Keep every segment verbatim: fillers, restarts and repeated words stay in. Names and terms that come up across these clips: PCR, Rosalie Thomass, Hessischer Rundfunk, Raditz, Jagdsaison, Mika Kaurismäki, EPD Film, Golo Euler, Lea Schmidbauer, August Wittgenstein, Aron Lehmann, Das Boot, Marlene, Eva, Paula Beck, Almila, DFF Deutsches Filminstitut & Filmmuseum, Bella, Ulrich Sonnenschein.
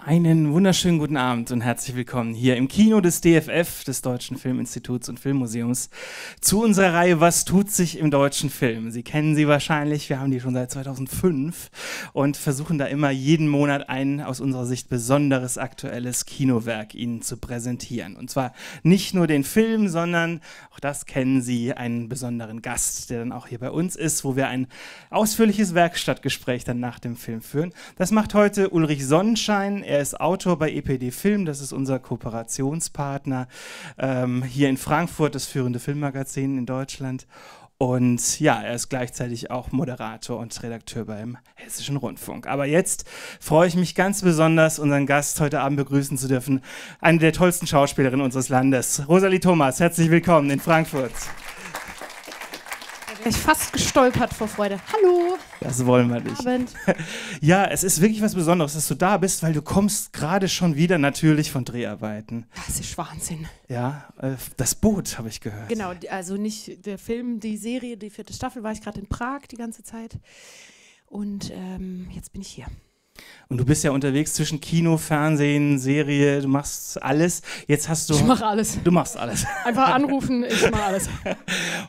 Einen wunderschönen guten Abend und herzlich willkommen hier im Kino des D F F, des Deutschen Filminstituts und Filmmuseums, zu unserer Reihe Was tut sich im deutschen Film? Sie kennen sie wahrscheinlich, wir haben die schon seit zweitausendfünf und versuchen da immer jeden Monat ein aus unserer Sicht besonderes aktuelles Kinowerk Ihnen zu präsentieren. Und zwar nicht nur den Film, sondern, auch das kennen Sie, einen besonderen Gast, der dann auch hier bei uns ist, wo wir ein ausführliches Werkstattgespräch dann nach dem Film führen. Das macht heute Ulrich Sonnenschein. Er ist Autor bei E P D Film, das ist unser Kooperationspartner ähm, hier in Frankfurt, das führende Filmmagazin in Deutschland. Und ja, er ist gleichzeitig auch Moderator und Redakteur beim Hessischen Rundfunk. Aber jetzt freue ich mich ganz besonders, unseren Gast heute Abend begrüßen zu dürfen, eine der tollsten Schauspielerinnen unseres Landes, Rosalie Thomass. Herzlich willkommen in Frankfurt. Ich bin fast gestolpert vor Freude. Hallo! Das wollen wir nicht. Abend. Ja, es ist wirklich was Besonderes, dass du da bist, weil du kommst gerade schon wieder natürlich von Dreharbeiten. Das ist Wahnsinn. Ja, äh, Das Boot habe ich gehört. Genau, also nicht der Film, die Serie, die vierte Staffel, war ich gerade in Prag die ganze Zeit und ähm, jetzt bin ich hier. Und du bist ja unterwegs zwischen Kino, Fernsehen, Serie, du machst alles. Jetzt hast du... Ich mache alles. Du machst alles. Einfach anrufen, ich mache alles.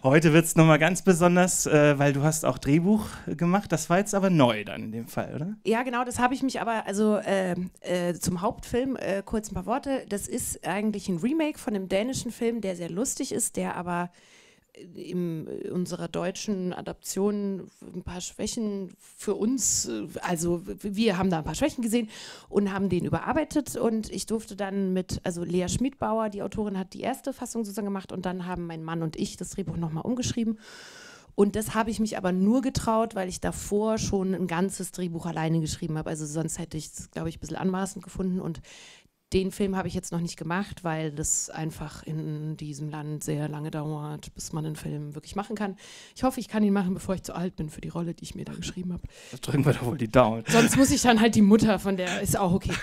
Heute wird es nochmal ganz besonders, äh, weil du hast auch Drehbuch gemacht. Das war jetzt aber neu dann in dem Fall, oder? Ja, genau, das habe ich mich aber, also äh, äh, zum Hauptfilm, äh, kurz ein paar Worte. Das ist eigentlich ein Remake von einem dänischen Film, der sehr lustig ist, der aber in unserer deutschen Adaption ein paar Schwächen für uns, also wir haben da ein paar Schwächen gesehen und haben den überarbeitet und ich durfte dann mit, also Lea Schmidbauer, die Autorin, hat die erste Fassung sozusagen gemacht und dann haben mein Mann und ich das Drehbuch nochmal umgeschrieben und das habe ich mich aber nur getraut, weil ich davor schon ein ganzes Drehbuch alleine geschrieben habe, also sonst hätte ich es, glaube ich, ein bisschen anmaßend gefunden und den Film habe ich jetzt noch nicht gemacht, weil das einfach in diesem Land sehr lange dauert, bis man einen Film wirklich machen kann. Ich hoffe, ich kann ihn machen, bevor ich zu alt bin für die Rolle, die ich mir da geschrieben habe. Das drücken wir doch wohl die Daumen. Sonst muss ich dann halt die Mutter von der, ist auch okay.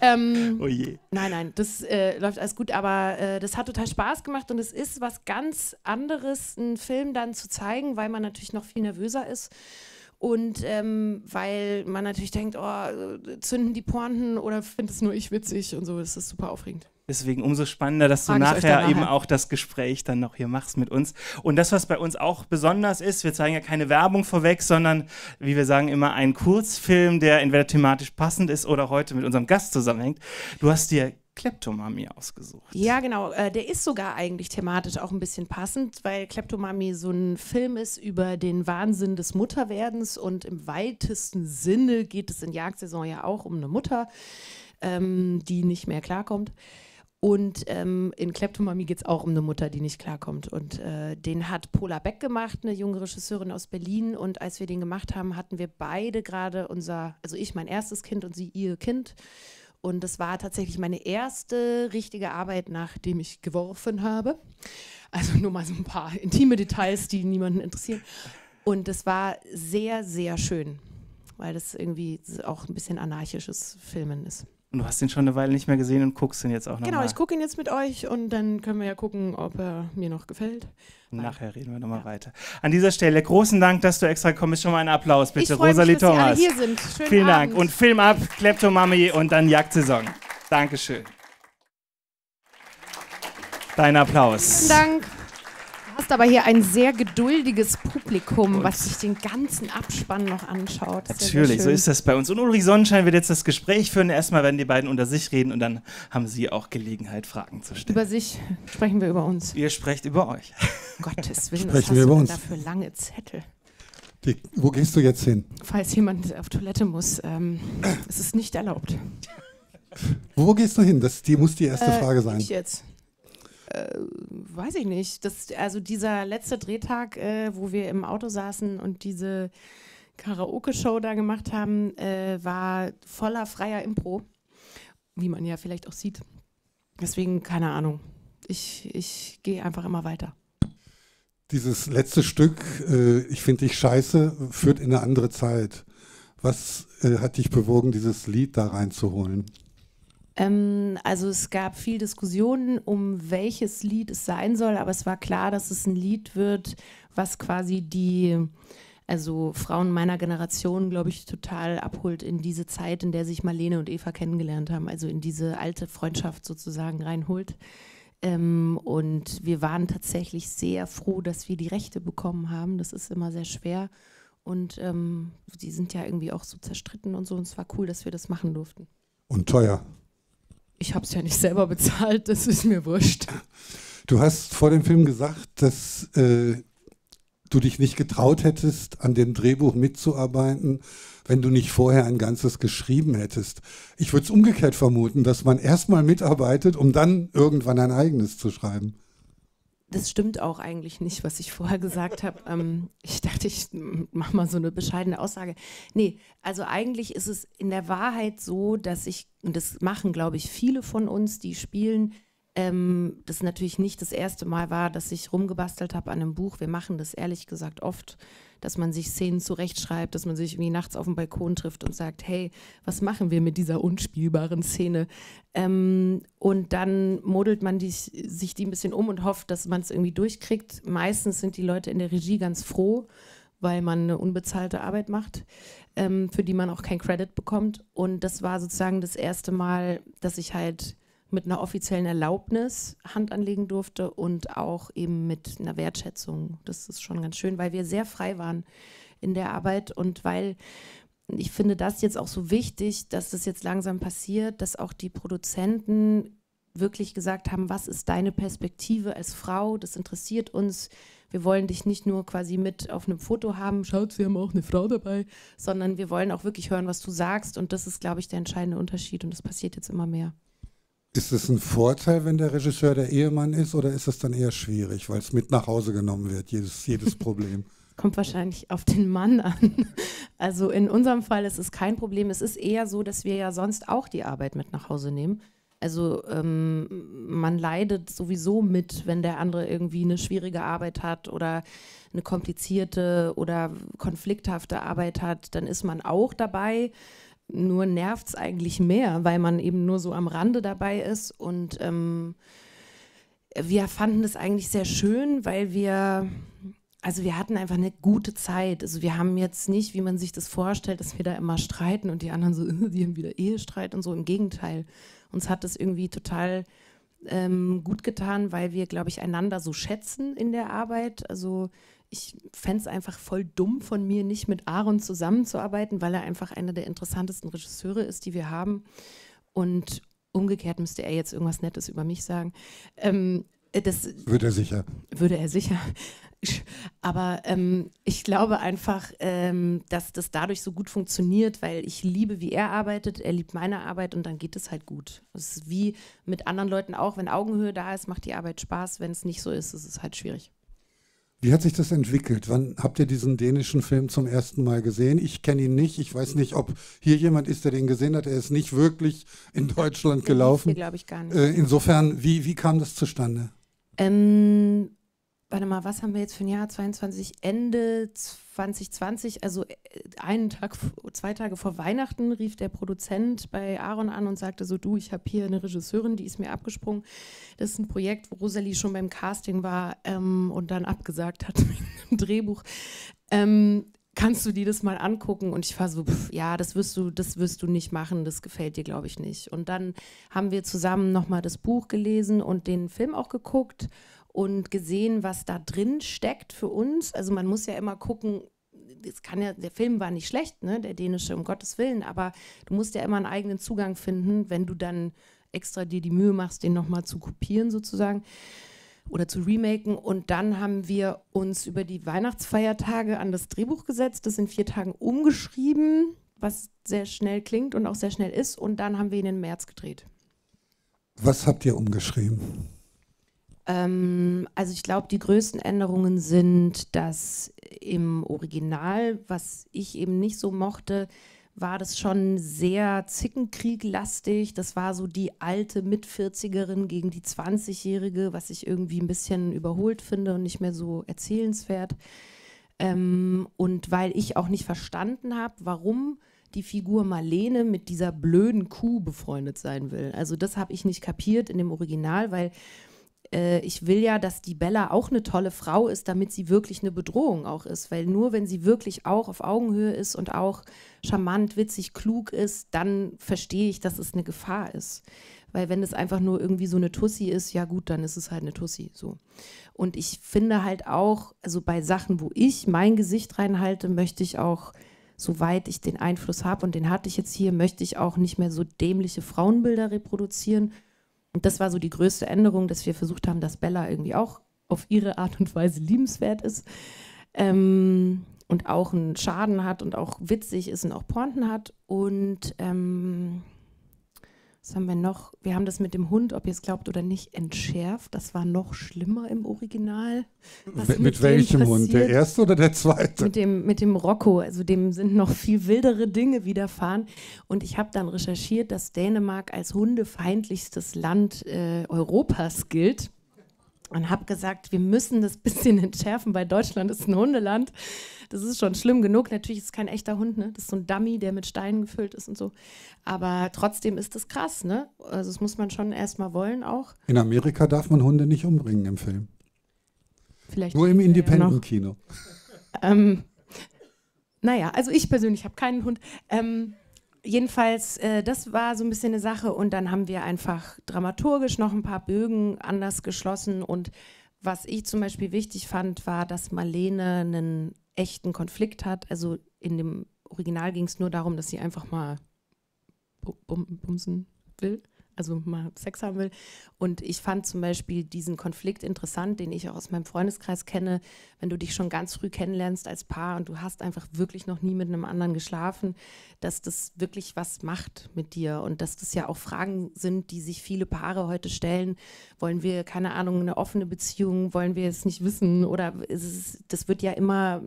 ähm, oh je. Nein, nein, das äh, läuft alles gut, aber äh, das hat total Spaß gemacht und es ist was ganz anderes, einen Film dann zu zeigen, weil man natürlich noch viel nervöser ist. Und ähm, weil man natürlich denkt, oh, zünden die Pointen oder findet es nur ich witzig und so, das ist super aufregend. Deswegen umso spannender, dass du nachher eben auch das Gespräch dann noch hier machst mit uns. Und das, was bei uns auch besonders ist, wir zeigen ja keine Werbung vorweg, sondern, wie wir sagen, immer einen Kurzfilm, der entweder thematisch passend ist oder heute mit unserem Gast zusammenhängt. Du hast dir Kleptomanie ausgesucht. Ja, genau. Äh, der ist sogar eigentlich thematisch auch ein bisschen passend, weil Kleptomanie so ein Film ist über den Wahnsinn des Mutterwerdens und im weitesten Sinne geht es in Jagdsaison ja auch um eine Mutter, ähm, die nicht mehr klarkommt. Und ähm, in Kleptomanie geht es auch um eine Mutter, die nicht klarkommt. Und äh, den hat Paula Beck gemacht, eine junge Regisseurin aus Berlin. Und als wir den gemacht haben, hatten wir beide gerade unser, also ich mein erstes Kind und sie ihr Kind. Und das war tatsächlich meine erste richtige Arbeit, nachdem ich geworfen habe. Also nur mal so ein paar intime Details, die niemanden interessieren. Und das war sehr, sehr schön, weil das irgendwie auch ein bisschen anarchisches Filmen ist. Und du hast ihn schon eine Weile nicht mehr gesehen und guckst ihn jetzt auch nochmal. Genau, ich gucke ihn jetzt mit euch und dann können wir ja gucken, ob er mir noch gefällt. Nachher reden wir nochmal ja. weiter. An dieser Stelle großen Dank, dass du extra kommst. Schon mal einen Applaus, bitte. Ich freue mich, Rosalie Thomass. Dass Sie alle hier sind. Schönen Vielen Abend. Dank. Und Film ab, Kleptomanie und dann Jagdsaison. Dankeschön. Dein Applaus. Vielen Dank. Du hast aber hier ein sehr geduldiges Publikum, und was sich den ganzen Abspann noch anschaut. Das Natürlich, ist so ist das bei uns. Und Ulrich Sonnenschein wird jetzt das Gespräch führen. Erstmal werden die beiden unter sich reden und dann haben sie auch Gelegenheit, Fragen zu stellen. Über sich sprechen wir über uns. Ihr sprecht über euch. Gottes Willen, was hast du denn dafür lange Zettel? Die, wo gehst du jetzt hin? Falls jemand auf Toilette muss, ähm, es ist nicht erlaubt. Wo gehst du hin? Das die, muss die erste äh, Frage sein. Ich jetzt. Äh, weiß ich nicht. Das, also dieser letzte Drehtag, äh, wo wir im Auto saßen und diese Karaoke-Show da gemacht haben, äh, war voller freier Impro, wie man ja vielleicht auch sieht. Deswegen, keine Ahnung. Ich, ich gehe einfach immer weiter. Dieses letzte Stück, äh, ich finde dich scheiße, führt in eine andere Zeit. Was äh, hat dich bewogen, dieses Lied da reinzuholen? Also es gab viel Diskussionen, um welches Lied es sein soll, aber es war klar, dass es ein Lied wird, was quasi die also Frauen meiner Generation, glaube ich, total abholt in diese Zeit, in der sich Marlene und Eva kennengelernt haben, also in diese alte Freundschaft sozusagen reinholt. Ähm, und wir waren tatsächlich sehr froh, dass wir die Rechte bekommen haben. Das ist immer sehr schwer. Und ähm, die sind ja irgendwie auch so zerstritten und so. Und es war cool, dass wir das machen durften. Und teuer. Ich habe es ja nicht selber bezahlt, das ist mir wurscht. Du hast vor dem Film gesagt, dass äh, du dich nicht getraut hättest, an dem Drehbuch mitzuarbeiten, wenn du nicht vorher ein ganzes geschrieben hättest. Ich würde es umgekehrt vermuten, dass man erstmal mitarbeitet, um dann irgendwann ein eigenes zu schreiben. Das stimmt auch eigentlich nicht, was ich vorher gesagt habe. Ähm, ich dachte, ich mache mal so eine bescheidene Aussage. Nee, also eigentlich ist es in der Wahrheit so, dass ich, und das machen, glaube ich, viele von uns, die spielen, ähm, das natürlich nicht das erste Mal war, dass ich rumgebastelt habe an einem Buch. Wir machen das ehrlich gesagt oft, dass man sich Szenen zurechtschreibt, dass man sich irgendwie nachts auf dem Balkon trifft und sagt, hey, was machen wir mit dieser unspielbaren Szene? Ähm, und dann modelt man die, sich die ein bisschen um und hofft, dass man es irgendwie durchkriegt. Meistens sind die Leute in der Regie ganz froh, weil man eine unbezahlte Arbeit macht, ähm, für die man auch keinen Credit bekommt. Und das war sozusagen das erste Mal, dass ich halt mit einer offiziellen Erlaubnis Hand anlegen durfte und auch eben mit einer Wertschätzung. Das ist schon ganz schön, weil wir sehr frei waren in der Arbeit und weil ich finde das jetzt auch so wichtig, dass das jetzt langsam passiert, dass auch die Produzenten wirklich gesagt haben, was ist deine Perspektive als Frau, das interessiert uns. Wir wollen dich nicht nur quasi mit auf einem Foto haben, schaut, wir haben auch eine Frau dabei, sondern wir wollen auch wirklich hören, was du sagst und das ist, glaube ich, der entscheidende Unterschied und das passiert jetzt immer mehr. Ist es ein Vorteil, wenn der Regisseur der Ehemann ist, oder ist es dann eher schwierig, weil es mit nach Hause genommen wird, jedes, jedes Problem? Kommt wahrscheinlich auf den Mann an. Also in unserem Fall ist es kein Problem. Es ist eher so, dass wir ja sonst auch die Arbeit mit nach Hause nehmen. Also ähm, man leidet sowieso mit, wenn der andere irgendwie eine schwierige Arbeit hat oder eine komplizierte oder konflikthafte Arbeit hat, dann ist man auch dabei. Nur nervt es eigentlich mehr, weil man eben nur so am Rande dabei ist. Und ähm, wir fanden das eigentlich sehr schön, weil wir, also wir hatten einfach eine gute Zeit. Also wir haben jetzt nicht, wie man sich das vorstellt, dass wir da immer streiten und die anderen so, die haben wieder Ehestreit und so. Im Gegenteil, uns hat das irgendwie total ähm, gut getan, weil wir, glaube ich, einander so schätzen in der Arbeit. Also ich fände es einfach voll dumm von mir, nicht mit Aron zusammenzuarbeiten, weil er einfach einer der interessantesten Regisseure ist, die wir haben. Und umgekehrt müsste er jetzt irgendwas Nettes über mich sagen. Ähm, das würde er sicher. Würde er sicher. Aber ähm, ich glaube einfach, ähm, dass das dadurch so gut funktioniert, weil ich liebe, wie er arbeitet, er liebt meine Arbeit und dann geht es halt gut. Es ist wie mit anderen Leuten auch, wenn Augenhöhe da ist, macht die Arbeit Spaß. Wenn es nicht so ist, ist es halt schwierig. Wie hat sich das entwickelt? Wann habt ihr diesen dänischen Film zum ersten Mal gesehen? Ich kenne ihn nicht. Ich weiß nicht, ob hier jemand ist, der den gesehen hat. Er ist nicht wirklich in Deutschland gelaufen. Den glaube ich gar nicht. Äh, insofern, wie, wie kam das zustande? Ähm, warte mal, was haben wir jetzt für ein Jahr? zweiundzwanzig, Ende zwanzig zwanzig, also einen Tag, zwei Tage vor Weihnachten rief der Produzent bei Aron an und sagte so, du, ich habe hier eine Regisseurin, die ist mir abgesprungen. Das ist ein Projekt, wo Rosalie schon beim Casting war ähm, und dann abgesagt hat mit einem Drehbuch. Ähm, kannst du dir das mal angucken? Und ich war so, pff, ja, das wirst du, das wirst du nicht machen, das gefällt dir, glaube ich, nicht. Und dann haben wir zusammen nochmal das Buch gelesen und den Film auch geguckt und gesehen, was da drin steckt für uns. Also man muss ja immer gucken, das kann ja, der Film war nicht schlecht, ne, der dänische, um Gottes Willen, aber du musst ja immer einen eigenen Zugang finden, wenn du dann extra dir die Mühe machst, den nochmal zu kopieren sozusagen oder zu remaken. Und dann haben wir uns über die Weihnachtsfeiertage an das Drehbuch gesetzt, das in vier Tagen umgeschrieben, was sehr schnell klingt und auch sehr schnell ist. Und dann haben wir ihn im März gedreht. Was habt ihr umgeschrieben? Also ich glaube, die größten Änderungen sind, dass im Original, was ich eben nicht so mochte, war das schon sehr Zickenkrieg-lastig. Das war so die alte Mitvierzigerin gegen die zwanzigjährige, was ich irgendwie ein bisschen überholt finde und nicht mehr so erzählenswert. Ähm, und weil ich auch nicht verstanden habe, warum die Figur Marlene mit dieser blöden Kuh befreundet sein will. Also das habe ich nicht kapiert in dem Original, weil äh, ich will ja, dass die Bella auch eine tolle Frau ist, damit sie wirklich eine Bedrohung auch ist. Weil nur wenn sie wirklich auch auf Augenhöhe ist und auch charmant, witzig, klug ist, dann verstehe ich, dass es eine Gefahr ist. Weil wenn es einfach nur irgendwie so eine Tussi ist, ja gut, dann ist es halt eine Tussi. So. Und ich finde halt auch, also bei Sachen, wo ich mein Gesicht reinhalte, möchte ich auch, soweit ich den Einfluss habe, und den hatte ich jetzt hier, möchte ich auch nicht mehr so dämliche Frauenbilder reproduzieren. Und das war so die größte Änderung, dass wir versucht haben, dass Bella irgendwie auch auf ihre Art und Weise liebenswert ist ähm, und auch einen Charme hat und auch witzig ist und auch Pointen hat. Und ähm, was haben wir noch? Wir haben das mit dem Hund, ob ihr es glaubt oder nicht, entschärft. Das war noch schlimmer im Original. Was mit mit welchem Hund? Der erste oder der zweite? Mit dem, mit dem Rocco. Also dem sind noch viel wildere Dinge widerfahren. Und ich habe dann recherchiert, dass Dänemark als hundefeindlichstes Land äh, Europas gilt. Und habe gesagt, wir müssen das ein bisschen entschärfen, weil Deutschland ist ein Hundeland. Das ist schon schlimm genug. Natürlich ist es kein echter Hund, ne? Das ist so ein Dummy, der mit Steinen gefüllt ist und so. Aber trotzdem ist das krass, ne? Also das muss man schon erstmal wollen auch. In Amerika darf man Hunde nicht umbringen im Film. Vielleicht nur im Independent-Kino. Ähm, naja, also ich persönlich habe keinen Hund. Ähm, jedenfalls, äh, das war so ein bisschen eine Sache. Und dann haben wir einfach dramaturgisch noch ein paar Bögen anders geschlossen. Und was ich zum Beispiel wichtig fand, war, dass Marlene einen echten Konflikt hat. Also in dem Original ging es nur darum, dass sie einfach mal bumsen will, also mal Sex haben will. Und ich fand zum Beispiel diesen Konflikt interessant, den ich auch aus meinem Freundeskreis kenne. Wenn du dich schon ganz früh kennenlernst als Paar und du hast einfach wirklich noch nie mit einem anderen geschlafen, dass das wirklich was macht mit dir und dass das ja auch Fragen sind, die sich viele Paare heute stellen. Wollen wir, keine Ahnung, eine offene Beziehung? Wollen wir es nicht wissen? Oder ist es, das wird ja immer,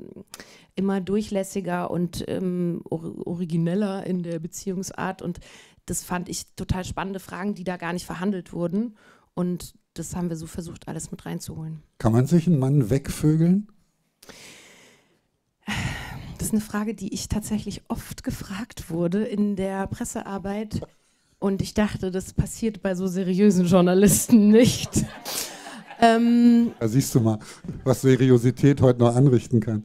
immer durchlässiger und ähm, or- origineller in der Beziehungsart. Und das fand ich total spannende Fragen, die da gar nicht verhandelt wurden. Und das haben wir so versucht, alles mit reinzuholen. Kann man sich einen Mann wegvögeln? Das ist eine Frage, die ich tatsächlich oft gefragt wurde in der Pressearbeit. Und ich dachte, das passiert bei so seriösen Journalisten nicht. ähm, da siehst du mal, was Seriosität heute noch anrichten kann.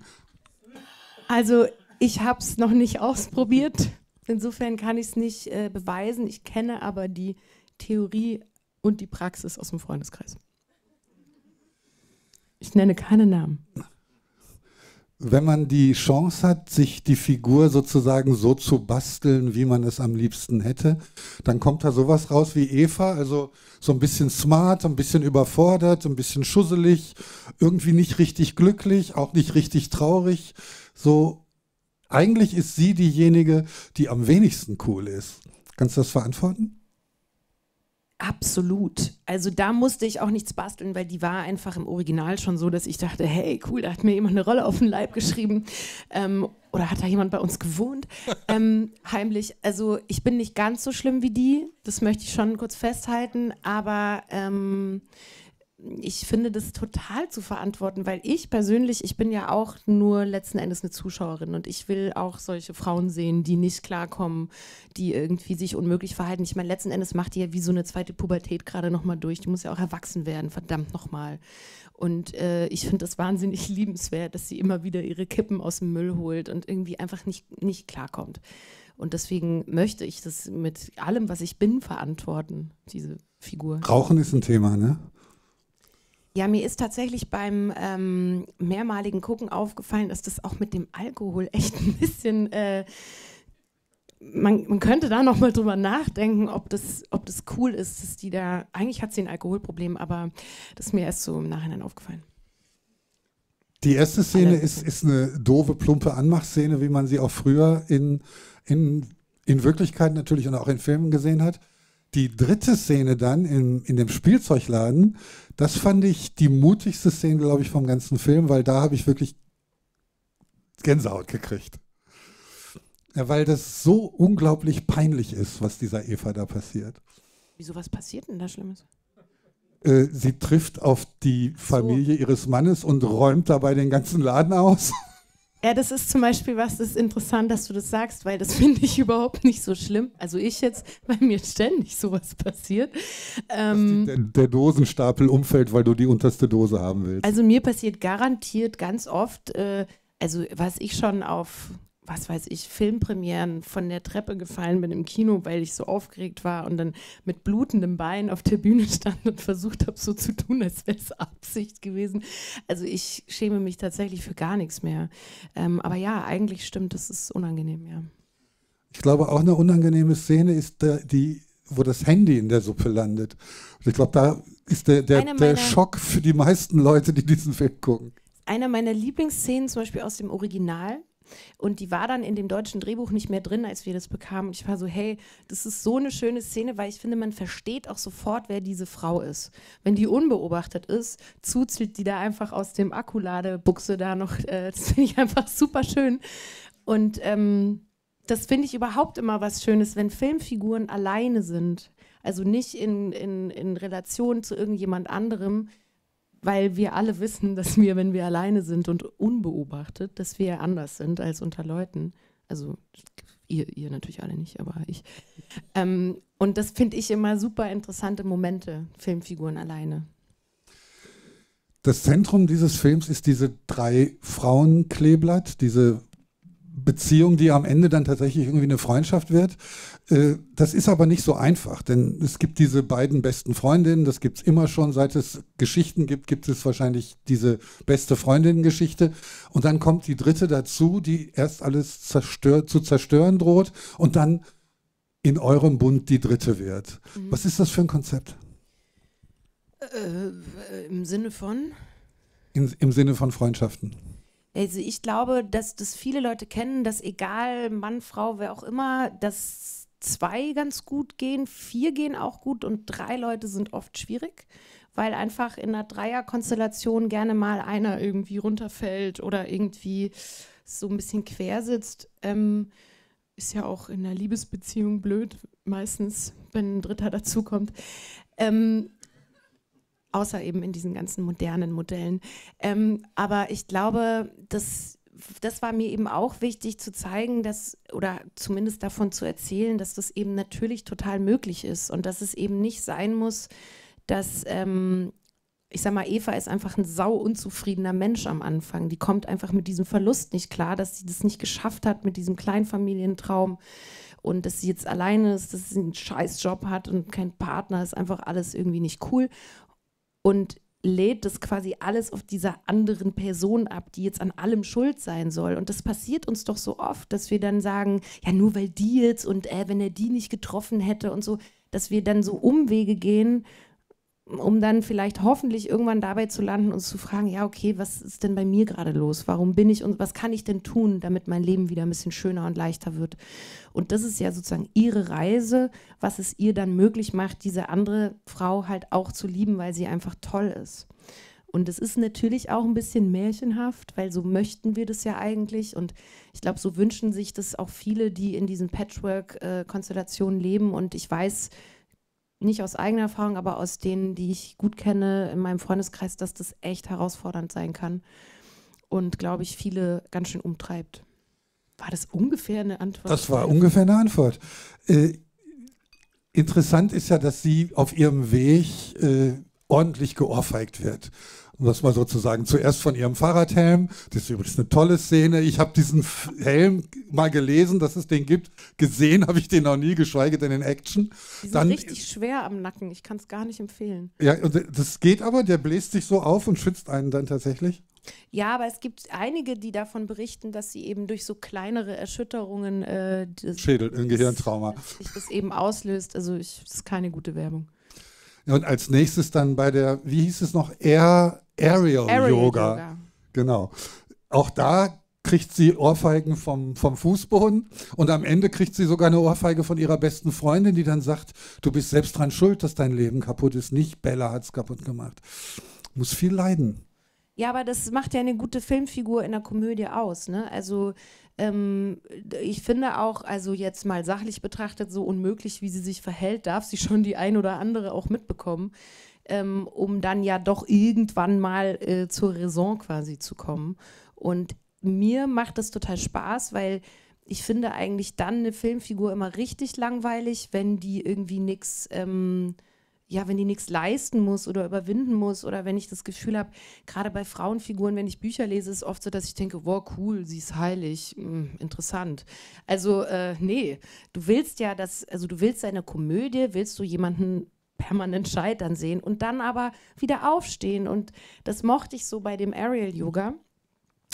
Also ich habe es noch nicht ausprobiert. Insofern kann ich es nicht äh, beweisen. Ich kenne aber die Theorie und die Praxis aus dem Freundeskreis. Ich nenne keine Namen. Wenn man die Chance hat, sich die Figur sozusagen so zu basteln, wie man es am liebsten hätte, dann kommt da sowas raus wie Eva, also so ein bisschen smart, ein bisschen überfordert, ein bisschen schusselig, irgendwie nicht richtig glücklich, auch nicht richtig traurig, so. Eigentlich ist sie diejenige, die am wenigsten cool ist. Kannst du das verantworten? Absolut. Also da musste ich auch nichts basteln, weil die war einfach im Original schon so, dass ich dachte, hey, cool, da hat mir jemand eine Rolle auf den Leib geschrieben. Ähm, oder hat da jemand bei uns gewohnt? ähm, heimlich. Also ich bin nicht ganz so schlimm wie die. Das möchte ich schon kurz festhalten. Aber ähm, ich finde das total zu verantworten, weil ich persönlich, ich bin ja auch nur letzten Endes eine Zuschauerin und ich will auch solche Frauen sehen, die nicht klarkommen, die irgendwie sich unmöglich verhalten. Ich meine, letzten Endes macht die ja wie so eine zweite Pubertät gerade nochmal durch. Die muss ja auch erwachsen werden, verdammt nochmal. Und äh, ich finde das wahnsinnig liebenswert, dass sie immer wieder ihre Kippen aus dem Müll holt und irgendwie einfach nicht, nicht klarkommt. Und deswegen möchte ich das mit allem, was ich bin, verantworten, diese Figur. Rauchen ist ein Thema, ne? Ja, mir ist tatsächlich beim ähm, mehrmaligen Gucken aufgefallen, dass das auch mit dem Alkohol echt ein bisschen, äh, man, man könnte da nochmal drüber nachdenken, ob das, ob das cool ist, dass die da, eigentlich hat sie ein Alkoholproblem, aber das ist mir erst so im Nachhinein aufgefallen. Die erste Szene ist, ist eine doofe, plumpe Anmachszene, wie man sie auch früher in, in, in Wirklichkeit natürlich und auch in Filmen gesehen hat. Die dritte Szene dann in, in dem Spielzeugladen, das fand ich die mutigste Szene, glaube ich, vom ganzen Film, weil da habe ich wirklich Gänsehaut gekriegt. Ja, weil das so unglaublich peinlich ist, was dieser Eva da passiert. Wieso, was passiert denn da Schlimmes? Äh, sie trifft auf die Familie ihres Mannes und räumt dabei den ganzen Laden aus. Ja, das ist zum Beispiel was, das ist interessant, dass du das sagst, weil das finde ich überhaupt nicht so schlimm. Also ich jetzt, weil mir ständig sowas passiert. Ähm, dass die, der, der Dosenstapel umfällt, weil du die unterste Dose haben willst. Also mir passiert garantiert ganz oft, äh, also was ich schon auf, was weiß ich, Filmpremieren von der Treppe gefallen bin im Kino, weil ich so aufgeregt war und dann mit blutendem Bein auf der Bühne stand und versucht habe, so zu tun, als wäre es Absicht gewesen. Also ich schäme mich tatsächlich für gar nichts mehr. Ähm, aber ja, eigentlich stimmt, das ist unangenehm, ja. Ich glaube, auch eine unangenehme Szene ist die, wo das Handy in der Suppe landet. Und ich glaube, da ist der, der, der Schock für die meisten Leute, die diesen Film gucken. Einer meiner Lieblingsszenen, zum Beispiel aus dem Original, und die war dann in dem deutschen Drehbuch nicht mehr drin, als wir das bekamen. Und ich war so, hey, das ist so eine schöne Szene, weil ich finde, man versteht auch sofort, wer diese Frau ist. Wenn die unbeobachtet ist, zuzelt die da einfach aus dem Akkuladebuchse da noch. Äh, das finde ich einfach super schön. Und ähm, das finde ich überhaupt immer was Schönes, wenn Filmfiguren alleine sind. Also nicht in, in, in Relation zu irgendjemand anderem, weil wir alle wissen, dass wir, wenn wir alleine sind und unbeobachtet, dass wir anders sind als unter Leuten. Also ihr, ihr natürlich alle nicht, aber ich. Ähm, und das finde ich immer super interessante Momente, Filmfiguren alleine. Das Zentrum dieses Films ist diese drei Frauen-Kleeblatt, diese Beziehung, die am Ende dann tatsächlich irgendwie eine Freundschaft wird. Das ist aber nicht so einfach, denn es gibt diese beiden besten Freundinnen, das gibt es immer schon, seit es Geschichten gibt, gibt es wahrscheinlich diese beste Freundinnen-Geschichte. Und dann kommt die dritte dazu, die erst alles zerstört, zu zerstören droht und dann in eurem Bund die dritte wird. Mhm. Was ist das für ein Konzept? Äh, im Sinne von? In, Im Sinne von Freundschaften. Also ich glaube, dass das viele Leute kennen, dass egal, Mann, Frau, wer auch immer, dass zwei ganz gut gehen, vier gehen auch gut und drei Leute sind oft schwierig, weil einfach in einer Dreierkonstellation gerne mal einer irgendwie runterfällt oder irgendwie so ein bisschen quer sitzt. Ähm, ist ja auch in einer Liebesbeziehung blöd, meistens, wenn ein Dritter dazukommt. Ähm, Außer eben in diesen ganzen modernen Modellen. Ähm, aber ich glaube, das, das war mir eben auch wichtig zu zeigen, dass, oder zumindest davon zu erzählen, dass das eben natürlich total möglich ist und dass es eben nicht sein muss, dass, ähm, ich sag mal, Eva ist einfach ein sau unzufriedener Mensch am Anfang. Die kommt einfach mit diesem Verlust nicht klar, dass sie das nicht geschafft hat mit diesem Kleinfamilientraum. Und dass sie jetzt alleine ist, dass sie einen Scheißjob hat und kein Partner, ist einfach alles irgendwie nicht cool. Und lädt das quasi alles auf dieser anderen Person ab, die jetzt an allem schuld sein soll. Und das passiert uns doch so oft, dass wir dann sagen, ja nur weil die jetzt und äh, wenn er die nicht getroffen hätte und so, dass wir dann so Umwege gehen, um dann vielleicht hoffentlich irgendwann dabei zu landen, uns zu fragen, ja okay, was ist denn bei mir gerade los? Warum bin ich und was kann ich denn tun, damit mein Leben wieder ein bisschen schöner und leichter wird? Und das ist ja sozusagen ihre Reise, was es ihr dann möglich macht, diese andere Frau halt auch zu lieben, weil sie einfach toll ist. Und es ist natürlich auch ein bisschen märchenhaft, weil so möchten wir das ja eigentlich. Und ich glaube, so wünschen sich das auch viele, die in diesen Patchwork-Konstellationen leben. Und ich weiß, nicht aus eigener Erfahrung, aber aus denen, die ich gut kenne in meinem Freundeskreis, dass das echt herausfordernd sein kann und, glaube ich, viele ganz schön umtreibt. War das ungefähr eine Antwort? Das war ungefähr eine Antwort. Äh, interessant ist ja, dass sie auf ihrem Weg äh, ordentlich geohrfeigt wird. Um das mal so zu sagen, zuerst von ihrem Fahrradhelm, das ist übrigens eine tolle Szene, ich habe diesen Helm mal gelesen, dass es den gibt, gesehen habe ich den noch nie, geschweige denn in Action. Die sind dann richtig schwer am Nacken, ich kann es gar nicht empfehlen. Ja, das geht aber, der bläst sich so auf und schützt einen dann tatsächlich. Ja, aber es gibt einige, die davon berichten, dass sie eben durch so kleinere Erschütterungen äh, das, Schädel, ein Gehirntrauma. Dass sich das eben auslöst, also ich, das ist keine gute Werbung. Und als nächstes dann bei der, wie hieß es noch, Air, Aerial, Aerial Yoga. Yoga. Genau. Auch da kriegt sie Ohrfeigen vom, vom Fußboden und am Ende kriegt sie sogar eine Ohrfeige von ihrer besten Freundin, die dann sagt, du bist selbst dran schuld, dass dein Leben kaputt ist. Nicht Bella hat es kaputt gemacht. Muss viel leiden. Ja, aber das macht ja eine gute Filmfigur in der Komödie aus, ne? Also ähm, ich finde auch, also jetzt mal sachlich betrachtet, so unmöglich, wie sie sich verhält, darf sie schon die ein oder andere auch mitbekommen, ähm, um dann ja doch irgendwann mal äh, zur Raison quasi zu kommen. Und mir macht es total Spaß, weil ich finde eigentlich dann eine Filmfigur immer richtig langweilig, wenn die irgendwie nichts, ähm, ja, wenn die nichts leisten muss oder überwinden muss, oder wenn ich das Gefühl habe, gerade bei Frauenfiguren, wenn ich Bücher lese, ist es oft so, dass ich denke, wow, cool, sie ist heilig, mh, interessant. Also äh, nee, du willst ja, dass, also du willst eine Komödie, willst du jemanden permanent scheitern sehen und dann aber wieder aufstehen, und das mochte ich so bei dem Aerial-Yoga.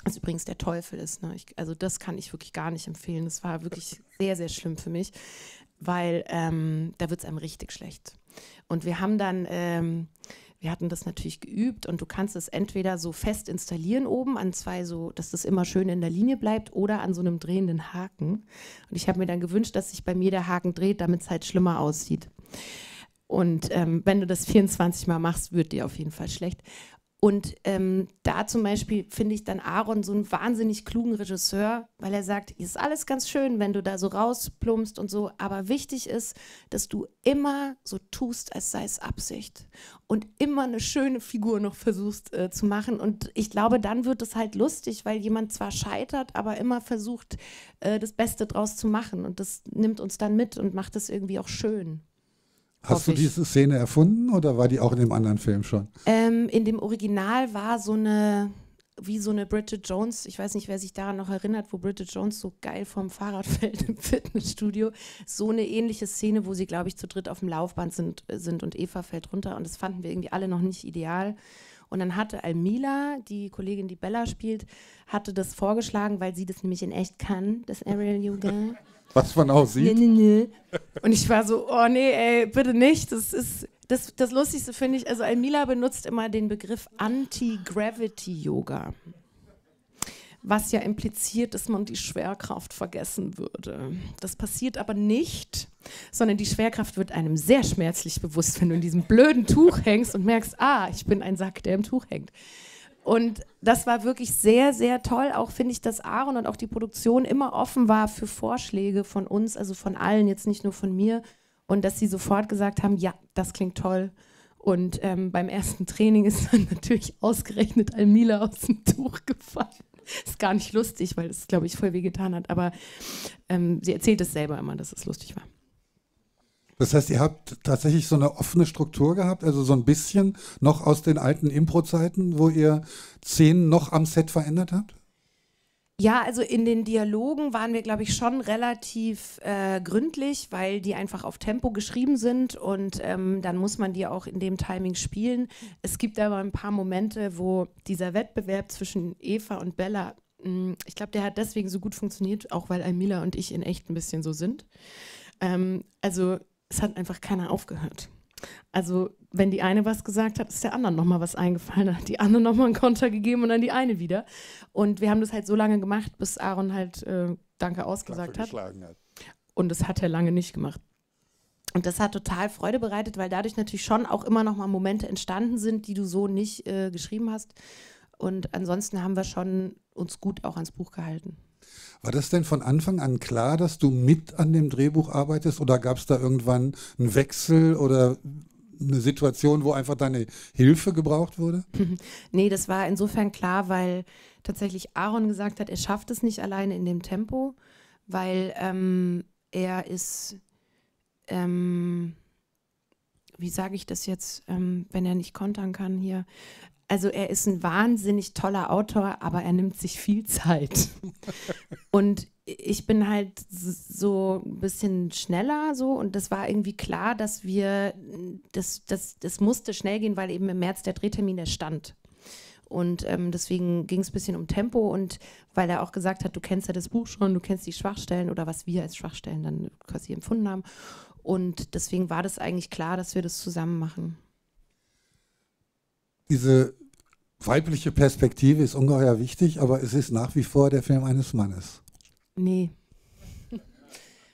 Was übrigens der Teufel ist, ne? Ich, also das kann ich wirklich gar nicht empfehlen. Das war wirklich sehr, sehr schlimm für mich, weil ähm, da wird es einem richtig schlecht. Und wir haben dann, ähm, wir hatten das natürlich geübt, und du kannst es entweder so fest installieren oben an zwei, so, dass das immer schön in der Linie bleibt, oder an so einem drehenden Haken. Und ich habe mir dann gewünscht, dass sich bei mir der Haken dreht, damit es halt schlimmer aussieht. Und ähm, wenn du das vierundzwanzig Mal machst, wird dir auf jeden Fall schlecht. Und ähm, da zum Beispiel finde ich dann Aron so einen wahnsinnig klugen Regisseur, weil er sagt, ist alles ganz schön, wenn du da so rausplumpst und so, aber wichtig ist, dass du immer so tust, als sei es Absicht, und immer eine schöne Figur noch versuchst äh, zu machen. Und ich glaube, dann wird es halt lustig, weil jemand zwar scheitert, aber immer versucht, äh, das Beste draus zu machen, und das nimmt uns dann mit und macht es irgendwie auch schön. Hast du diese Szene erfunden, oder war die auch in dem anderen Film schon? Ähm, in dem Original war so eine, wie so eine Bridget Jones, ich weiß nicht, wer sich daran noch erinnert, wo Bridget Jones so geil vom Fahrrad fällt im Fitnessstudio, so eine ähnliche Szene, wo sie, glaube ich, zu dritt auf dem Laufband sind, sind und Eva fällt runter, und das fanden wir irgendwie alle noch nicht ideal. Und dann hatte Almila, die Kollegin, die Bella spielt, hatte das vorgeschlagen, weil sie das nämlich in echt kann, das Aerial Yoga. Was man auch sieht. Nee, nee, nee. Und ich war so, oh nee, ey, bitte nicht. Das ist das, das Lustigste, finde ich. Also Almila benutzt immer den Begriff Anti-Gravity-Yoga, was ja impliziert, dass man die Schwerkraft vergessen würde. Das passiert aber nicht, sondern die Schwerkraft wird einem sehr schmerzlich bewusst, wenn du in diesem blöden Tuch hängst und merkst, ah, ich bin ein Sack, der im Tuch hängt. Und das war wirklich sehr, sehr toll. Auch finde ich, dass Aron und auch die Produktion immer offen war für Vorschläge von uns, also von allen, jetzt nicht nur von mir. Und dass sie sofort gesagt haben, ja, das klingt toll. Und ähm, beim ersten Training ist dann natürlich ausgerechnet Almila aus dem Tuch gefallen. Ist gar nicht lustig, weil es, glaube ich, voll wehgetan hat. Aber ähm, sie erzählt es selber immer, dass es lustig war. Das heißt, ihr habt tatsächlich so eine offene Struktur gehabt, also so ein bisschen noch aus den alten Impro-Zeiten, wo ihr Szenen noch am Set verändert habt? Ja, also in den Dialogen waren wir, glaube ich, schon relativ äh, gründlich, weil die einfach auf Tempo geschrieben sind, und ähm, dann muss man die auch in dem Timing spielen. Es gibt aber ein paar Momente, wo dieser Wettbewerb zwischen Eva und Bella, mh, ich glaube, der hat deswegen so gut funktioniert, auch weil Almila und ich in echt ein bisschen so sind. Ähm, also es hat einfach keiner aufgehört. Also wenn die eine was gesagt hat, ist der anderen nochmal was eingefallen, dann hat die andere nochmal einen Konter gegeben und dann die eine wieder. Und wir haben das halt so lange gemacht, bis Aron halt äh, Danke ausgesagt hat. hat. Und das hat er lange nicht gemacht. Und das hat total Freude bereitet, weil dadurch natürlich schon auch immer nochmal Momente entstanden sind, die du so nicht äh, geschrieben hast. Und ansonsten haben wir schon uns gut auch ans Buch gehalten. War das denn von Anfang an klar, dass du mit an dem Drehbuch arbeitest, oder gab es da irgendwann einen Wechsel oder eine Situation, wo einfach deine Hilfe gebraucht wurde? Nee, das war insofern klar, weil tatsächlich Aron gesagt hat, er schafft es nicht alleine in dem Tempo, weil ähm, er ist, ähm, wie sage ich das jetzt, ähm, wenn er nicht kontern kann hier, also er ist ein wahnsinnig toller Autor, aber er nimmt sich viel Zeit. Und ich bin halt so ein bisschen schneller so, und das war irgendwie klar, dass wir, das, das, das musste schnell gehen, weil eben im März der Drehtermin der stand. Und ähm, deswegen ging es ein bisschen um Tempo, und weil er auch gesagt hat, du kennst ja das Buch schon, du kennst die Schwachstellen oder was wir als Schwachstellen dann quasi empfunden haben. Und deswegen war das eigentlich klar, dass wir das zusammen machen. Diese weibliche Perspektive ist ungeheuer wichtig, aber es ist nach wie vor der Film eines Mannes. Nee.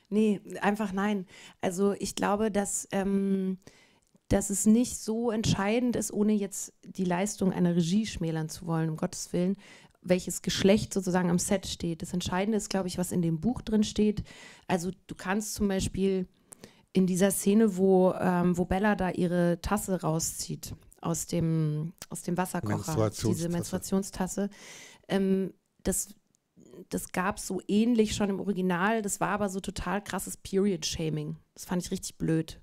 Nee, einfach nein. Also ich glaube, dass, ähm, dass es nicht so entscheidend ist, ohne jetzt die Leistung einer Regie schmälern zu wollen, um Gottes Willen, welches Geschlecht sozusagen am Set steht. Das Entscheidende ist, glaube ich, was in dem Buch drin steht. Also du kannst zum Beispiel in dieser Szene, wo, ähm, wo Bella da ihre Tasse rauszieht, aus dem, aus dem Wasserkocher, Menstruationstasse. diese Menstruationstasse. Ähm, das, das gab es so ähnlich schon im Original, das war aber so total krasses Period-Shaming. Das fand ich richtig blöd.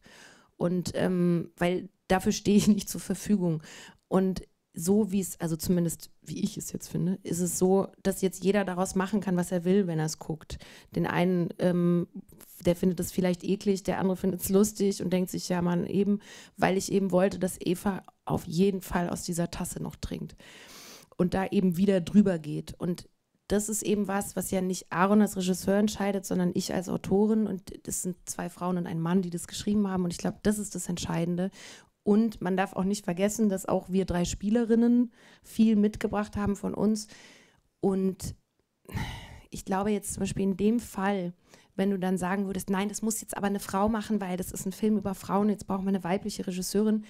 Und ähm, weil dafür stehe ich nicht zur Verfügung. Und so wie es, also zumindest wie ich es jetzt finde, ist es so, dass jetzt jeder daraus machen kann, was er will, wenn er es guckt. Den einen, ähm, der findet es vielleicht eklig, der andere findet es lustig und denkt sich, ja Mann, eben, weil ich eben wollte, dass Eva auf jeden Fall aus dieser Tasse noch trinkt. Und da eben wieder drüber geht. Und das ist eben was, was ja nicht Aron als Regisseur entscheidet, sondern ich als Autorin. Und das sind zwei Frauen und ein Mann, die das geschrieben haben. Und ich glaube, das ist das Entscheidende. Und man darf auch nicht vergessen, dass auch wir drei Spielerinnen viel mitgebracht haben von uns. Und ich glaube jetzt zum Beispiel in dem Fall, wenn du dann sagen würdest, nein, das muss jetzt aber eine Frau machen, weil das ist ein Film über Frauen, jetzt brauchen wir eine weibliche Regisseurin,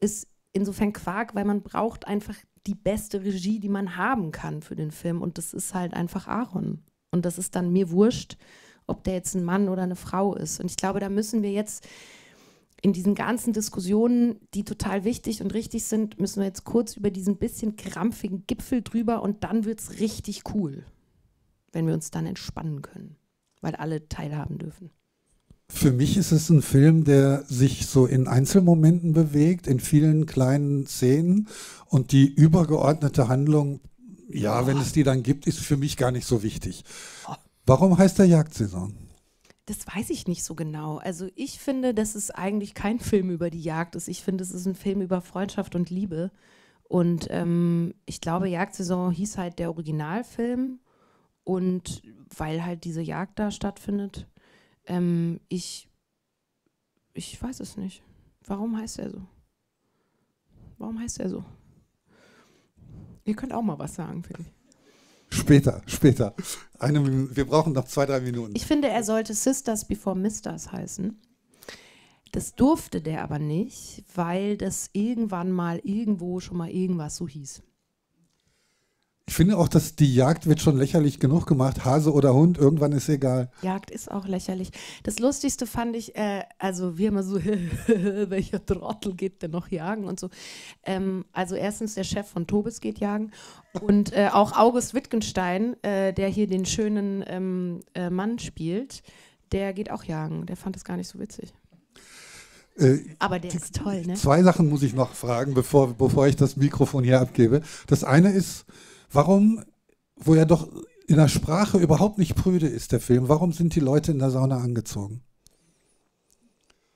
ist insofern Quark, weil man braucht einfach die beste Regie, die man haben kann für den Film. Und das ist halt einfach Aron. Und das ist dann mir wurscht, ob der jetzt ein Mann oder eine Frau ist. Und ich glaube, da müssen wir jetzt in diesen ganzen Diskussionen, die total wichtig und richtig sind, müssen wir jetzt kurz über diesen bisschen krampfigen Gipfel drüber und dann wird es richtig cool, wenn wir uns dann entspannen können, weil alle teilhaben dürfen. Für mich ist es ein Film, der sich so in Einzelmomenten bewegt, in vielen kleinen Szenen und die übergeordnete Handlung, ja, oh. wenn es die dann gibt, ist für mich gar nicht so wichtig. Oh. Warum heißt der Jagdsaison? Das weiß ich nicht so genau. Also ich finde, dass es eigentlich kein Film über die Jagd ist. Ich finde, es ist ein Film über Freundschaft und Liebe. Und ähm, ich glaube, Jagdsaison hieß halt der Originalfilm. Und weil halt diese Jagd da stattfindet, ähm, ich, ich weiß es nicht. Warum heißt er so? Warum heißt er so? Ihr könnt auch mal was sagen, finde ich. Später, später. Eine, wir brauchen noch zwei, drei Minuten. Ich finde, er sollte Sisters Before Misters heißen. Das durfte der aber nicht, weil das irgendwann mal irgendwo schon mal irgendwas so hieß. Ich finde auch, dass die Jagd wird schon lächerlich genug gemacht. Hase oder Hund, irgendwann ist egal. Jagd ist auch lächerlich. Das Lustigste fand ich, äh, also wir immer so, welcher Trottel geht denn noch jagen und so. Ähm, also erstens der Chef von Tobis geht jagen und äh, auch August Wittgenstein, äh, der hier den schönen ähm, äh, Mann spielt, der geht auch jagen. Der fand das gar nicht so witzig. Äh, Aber der die, ist toll, ne? Zwei Sachen muss ich noch fragen, bevor, bevor ich das Mikrofon hier abgebe. Das eine ist, warum, wo er doch in der Sprache überhaupt nicht prüde ist, der Film, warum sind die Leute in der Sauna angezogen?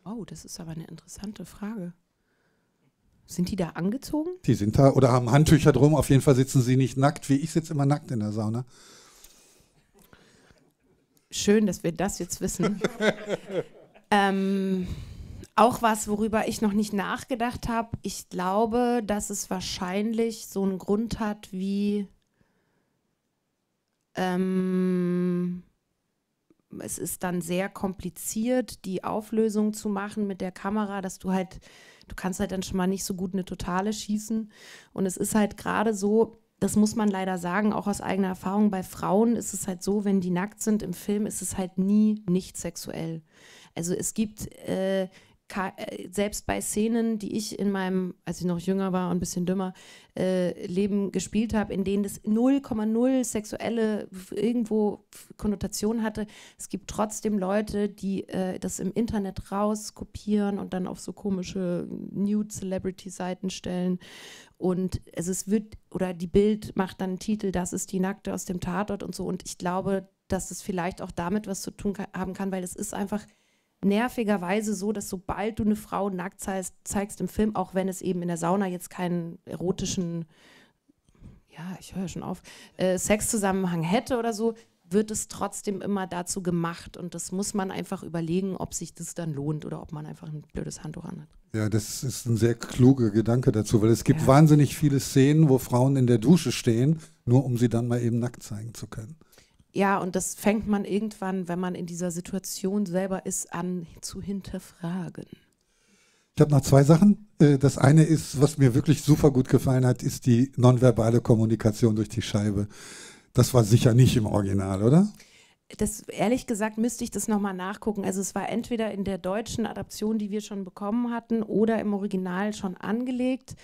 Oh, das ist aber eine interessante Frage. Sind die da angezogen? Die sind da oder haben Handtücher drum, auf jeden Fall sitzen sie nicht nackt, wie ich sitze immer nackt in der Sauna. Schön, dass wir das jetzt wissen. ähm... Auch was, worüber ich noch nicht nachgedacht habe. Ich glaube, dass es wahrscheinlich so einen Grund hat wie, ähm, es ist dann sehr kompliziert, die Auflösung zu machen mit der Kamera, dass du halt, du kannst halt dann schon mal nicht so gut eine Totale schießen. Und es ist halt gerade so, das muss man leider sagen, auch aus eigener Erfahrung, bei Frauen ist es halt so, wenn die nackt sind im Film, ist es halt nie nicht sexuell. Also es gibt äh, selbst bei Szenen, die ich in meinem, als ich noch jünger war und ein bisschen dümmer, äh, Leben gespielt habe, in denen das null Komma null sexuelle irgendwo Konnotation hatte, es gibt trotzdem Leute, die äh, das im Internet rauskopieren und dann auf so komische Nude-Celebrity-Seiten stellen. Und es ist, wird, oder die Bild macht dann einen Titel, das ist die Nackte aus dem Tatort und so. Und ich glaube, dass es vielleicht auch damit was zu tun kann, haben kann, weil es ist einfach nervigerweise so, dass sobald du eine Frau nackt zeigst, zeigst im Film, auch wenn es eben in der Sauna jetzt keinen erotischen, ja, ich höre schon auf, äh, Sexzusammenhang hätte oder so, wird es trotzdem immer dazu gemacht. Und das muss man einfach überlegen, ob sich das dann lohnt oder ob man einfach ein blödes Handtuch anhat. Ja, das ist ein sehr kluger Gedanke dazu, weil es gibt ja wahnsinnig viele Szenen, wo Frauen in der Dusche stehen, nur um sie dann mal eben nackt zeigen zu können. Ja, und das fängt man irgendwann, wenn man in dieser Situation selber ist, an zu hinterfragen. Ich habe noch zwei Sachen. Das eine ist, was mir wirklich super gut gefallen hat, ist die nonverbale Kommunikation durch die Scheibe. Das war sicher nicht im Original, oder? Das, ehrlich gesagt, müsste ich das nochmal nachgucken. Also es war entweder in der deutschen Adaption, die wir schon bekommen hatten, oder im Original schon angelegt.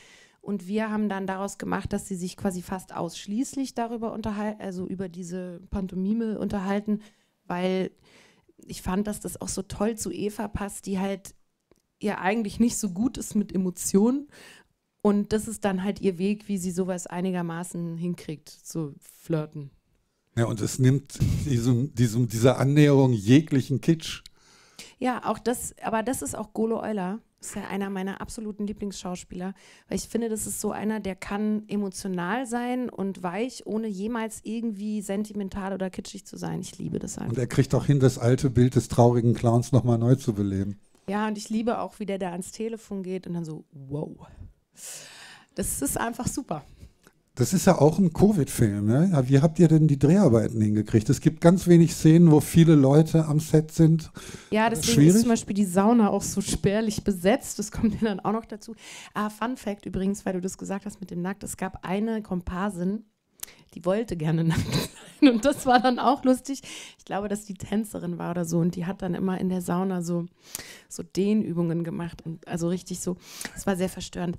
Und wir haben dann daraus gemacht, dass sie sich quasi fast ausschließlich darüber unterhalten, also über diese Pantomime unterhalten, weil ich fand, dass das auch so toll zu Eva passt, die halt ihr eigentlich nicht so gut ist mit Emotionen. Und das ist dann halt ihr Weg, wie sie sowas einigermaßen hinkriegt, zu flirten. Ja, und es nimmt diesem, diesem, dieser Annäherung jeglichen Kitsch. Ja, auch das, aber das ist auch Golo Euler. Ist ja einer meiner absoluten Lieblingsschauspieler, weil ich finde, das ist so einer, der kann emotional sein und weich, ohne jemals irgendwie sentimental oder kitschig zu sein. Ich liebe das einfach. Und er kriegt auch hin, das alte Bild des traurigen Clowns nochmal neu zu beleben. Ja, und ich liebe auch, wie der da ans Telefon geht und dann so, wow. Das ist einfach super. Das ist ja auch ein Covid-Film, ne? Wie habt ihr denn die Dreharbeiten hingekriegt? Es gibt ganz wenig Szenen, wo viele Leute am Set sind. Ja, deswegen Schwierig? Ist zum Beispiel die Sauna auch so spärlich besetzt. Das kommt ja dann auch noch dazu. Ah, Fun Fact übrigens, weil du das gesagt hast mit dem Nackt. Es gab eine Komparsin, die wollte gerne nackt sein. Und das war dann auch lustig. Ich glaube, dass die Tänzerin war oder so. Und die hat dann immer in der Sauna so, so Dehnübungen gemacht. Und also richtig so. Das war sehr verstörend.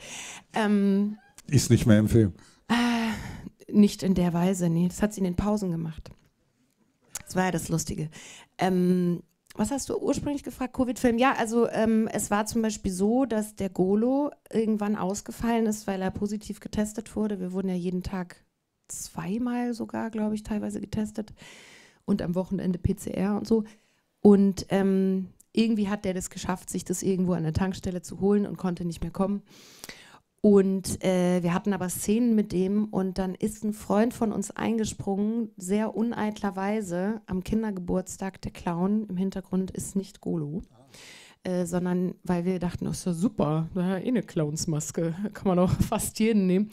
Ähm, Ist nicht mehr im Film. Äh, nicht in der Weise, nee. Das hat sie in den Pausen gemacht. Das war ja das Lustige. Ähm, was hast du ursprünglich gefragt? Covid-Film? Ja, also ähm, es war zum Beispiel so, dass der Golo irgendwann ausgefallen ist, weil er positiv getestet wurde. Wir wurden ja jeden Tag zweimal sogar, glaube ich, teilweise getestet. Und am Wochenende P C R und so. Und ähm, irgendwie hat der das geschafft, sich das irgendwo an der Tankstelle zu holen und konnte nicht mehr kommen. Und äh, wir hatten aber Szenen mit dem und dann ist ein Freund von uns eingesprungen, sehr uneitlerweise am Kindergeburtstag. Der Clown im Hintergrund ist nicht Golo, äh, sondern weil wir dachten, das ist ja super, na ja, eh eine Clownsmaske, kann man auch fast jeden nehmen.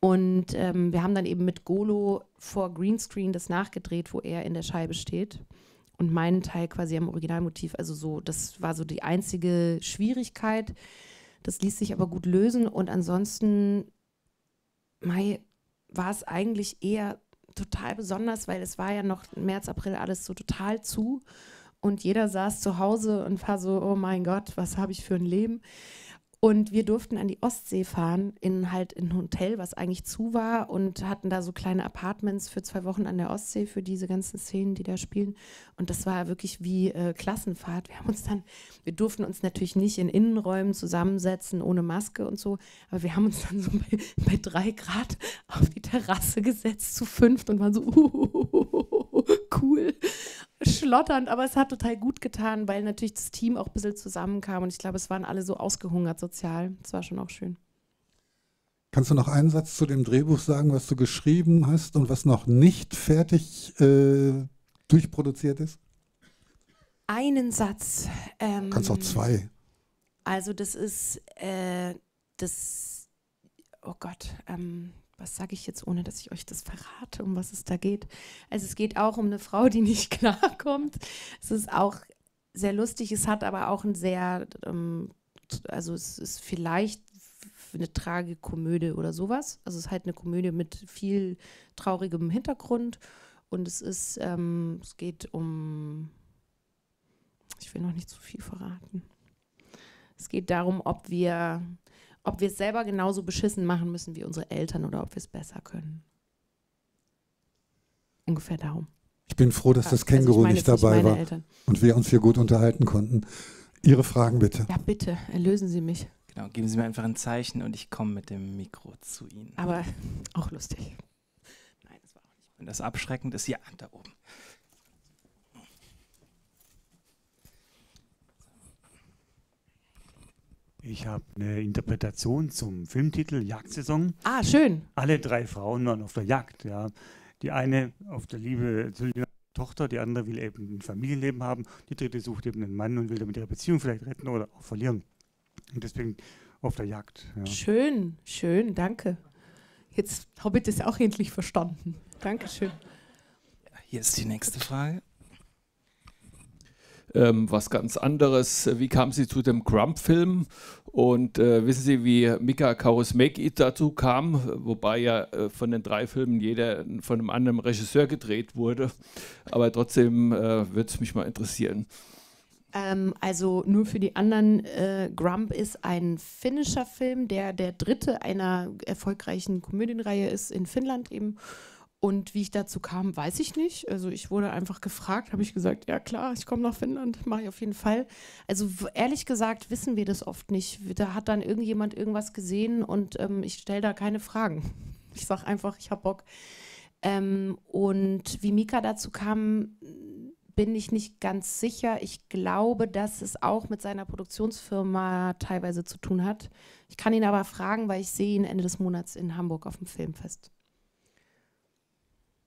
Und ähm, wir haben dann eben mit Golo vor Greenscreen das nachgedreht, wo er in der Scheibe steht. Und meinen Teil quasi am Originalmotiv, also so, das war so die einzige Schwierigkeit. Das ließ sich aber gut lösen und ansonsten Mai, war es eigentlich eher total besonders, weil es war ja noch März, April alles so total zu und jeder saß zu Hause und war so, oh mein Gott, was habe ich für ein Leben? Und wir durften an die Ostsee fahren, in halt in ein Hotel, was eigentlich zu war und hatten da so kleine Apartments für zwei Wochen an der Ostsee für diese ganzen Szenen, die da spielen. Und das war wirklich wie äh, Klassenfahrt. Wir haben uns dann, wir durften uns natürlich nicht in Innenräumen zusammensetzen, ohne Maske und so, aber wir haben uns dann so bei, bei drei Grad auf die Terrasse gesetzt, zu fünft und waren so, uh, cool, schlotternd, aber es hat total gut getan, weil natürlich das Team auch ein bisschen zusammenkam und ich glaube, es waren alle so ausgehungert sozial. Das war schon auch schön. Kannst du noch einen Satz zu dem Drehbuch sagen, was du geschrieben hast und was noch nicht fertig äh, durchproduziert ist? Einen Satz. Ähm, Kannst auch zwei. Also das ist äh, das, oh Gott, ähm, was sage ich jetzt, ohne dass ich euch das verrate, um was es da geht? Also es geht auch um eine Frau, die nicht klarkommt. Es ist auch sehr lustig, es hat aber auch ein sehr, ähm, also es ist vielleicht eine Tragikomödie oder sowas. Also es ist halt eine Komödie mit viel traurigem Hintergrund und es ist, ähm, es geht um, ich will noch nicht zu viel verraten. Es geht darum, ob wir Ob wir es selber genauso beschissen machen müssen wie unsere Eltern oder ob wir es besser können. Ungefähr darum. Ich bin froh, dass das Känguru also meine, nicht dabei war Eltern. Und wir uns hier gut unterhalten konnten. Ihre Fragen bitte. Ja, bitte, erlösen Sie mich. Genau, geben Sie mir einfach ein Zeichen und ich komme mit dem Mikro zu Ihnen. Aber auch lustig. Nein, das war auch nicht. Wenn das abschreckend ist, ja, da oben. Ich habe eine Interpretation zum Filmtitel Jagdsaison. Ah, schön. Alle drei Frauen waren auf der Jagd. Ja. Die eine auf der Liebe zu ihrer Tochter, die andere will eben ein Familienleben haben, die dritte sucht eben einen Mann und will damit ihre Beziehung vielleicht retten oder auch verlieren. Und deswegen auf der Jagd. Ja. Schön, schön, danke. Jetzt habe ich das auch endlich verstanden. Dankeschön. Hier ist die nächste Frage. Ähm, was ganz anderes. Wie kam sie zu dem Crump-Film? Und äh, wissen Sie, wie Mika Kaurismäki dazu kam? Wobei ja äh, von den drei Filmen jeder von einem anderen Regisseur gedreht wurde. Aber trotzdem äh, würde es mich mal interessieren. Ähm, also nur für die anderen, äh, Grump ist ein finnischer Film, der der dritte einer erfolgreichen Komödienreihe ist in Finnland eben. Und wie ich dazu kam, weiß ich nicht. Also ich wurde einfach gefragt, habe ich gesagt, ja klar, ich komme nach Finnland, mache ich auf jeden Fall. Also ehrlich gesagt wissen wir das oft nicht. Da hat dann irgendjemand irgendwas gesehen und ähm, ich stelle da keine Fragen. Ich sage einfach, ich habe Bock. Ähm, und wie Mika dazu kam, bin ich nicht ganz sicher. Ich glaube, dass es auch mit seiner Produktionsfirma teilweise zu tun hat. Ich kann ihn aber fragen, weil ich sehe ihn Ende des Monats in Hamburg auf dem Filmfest.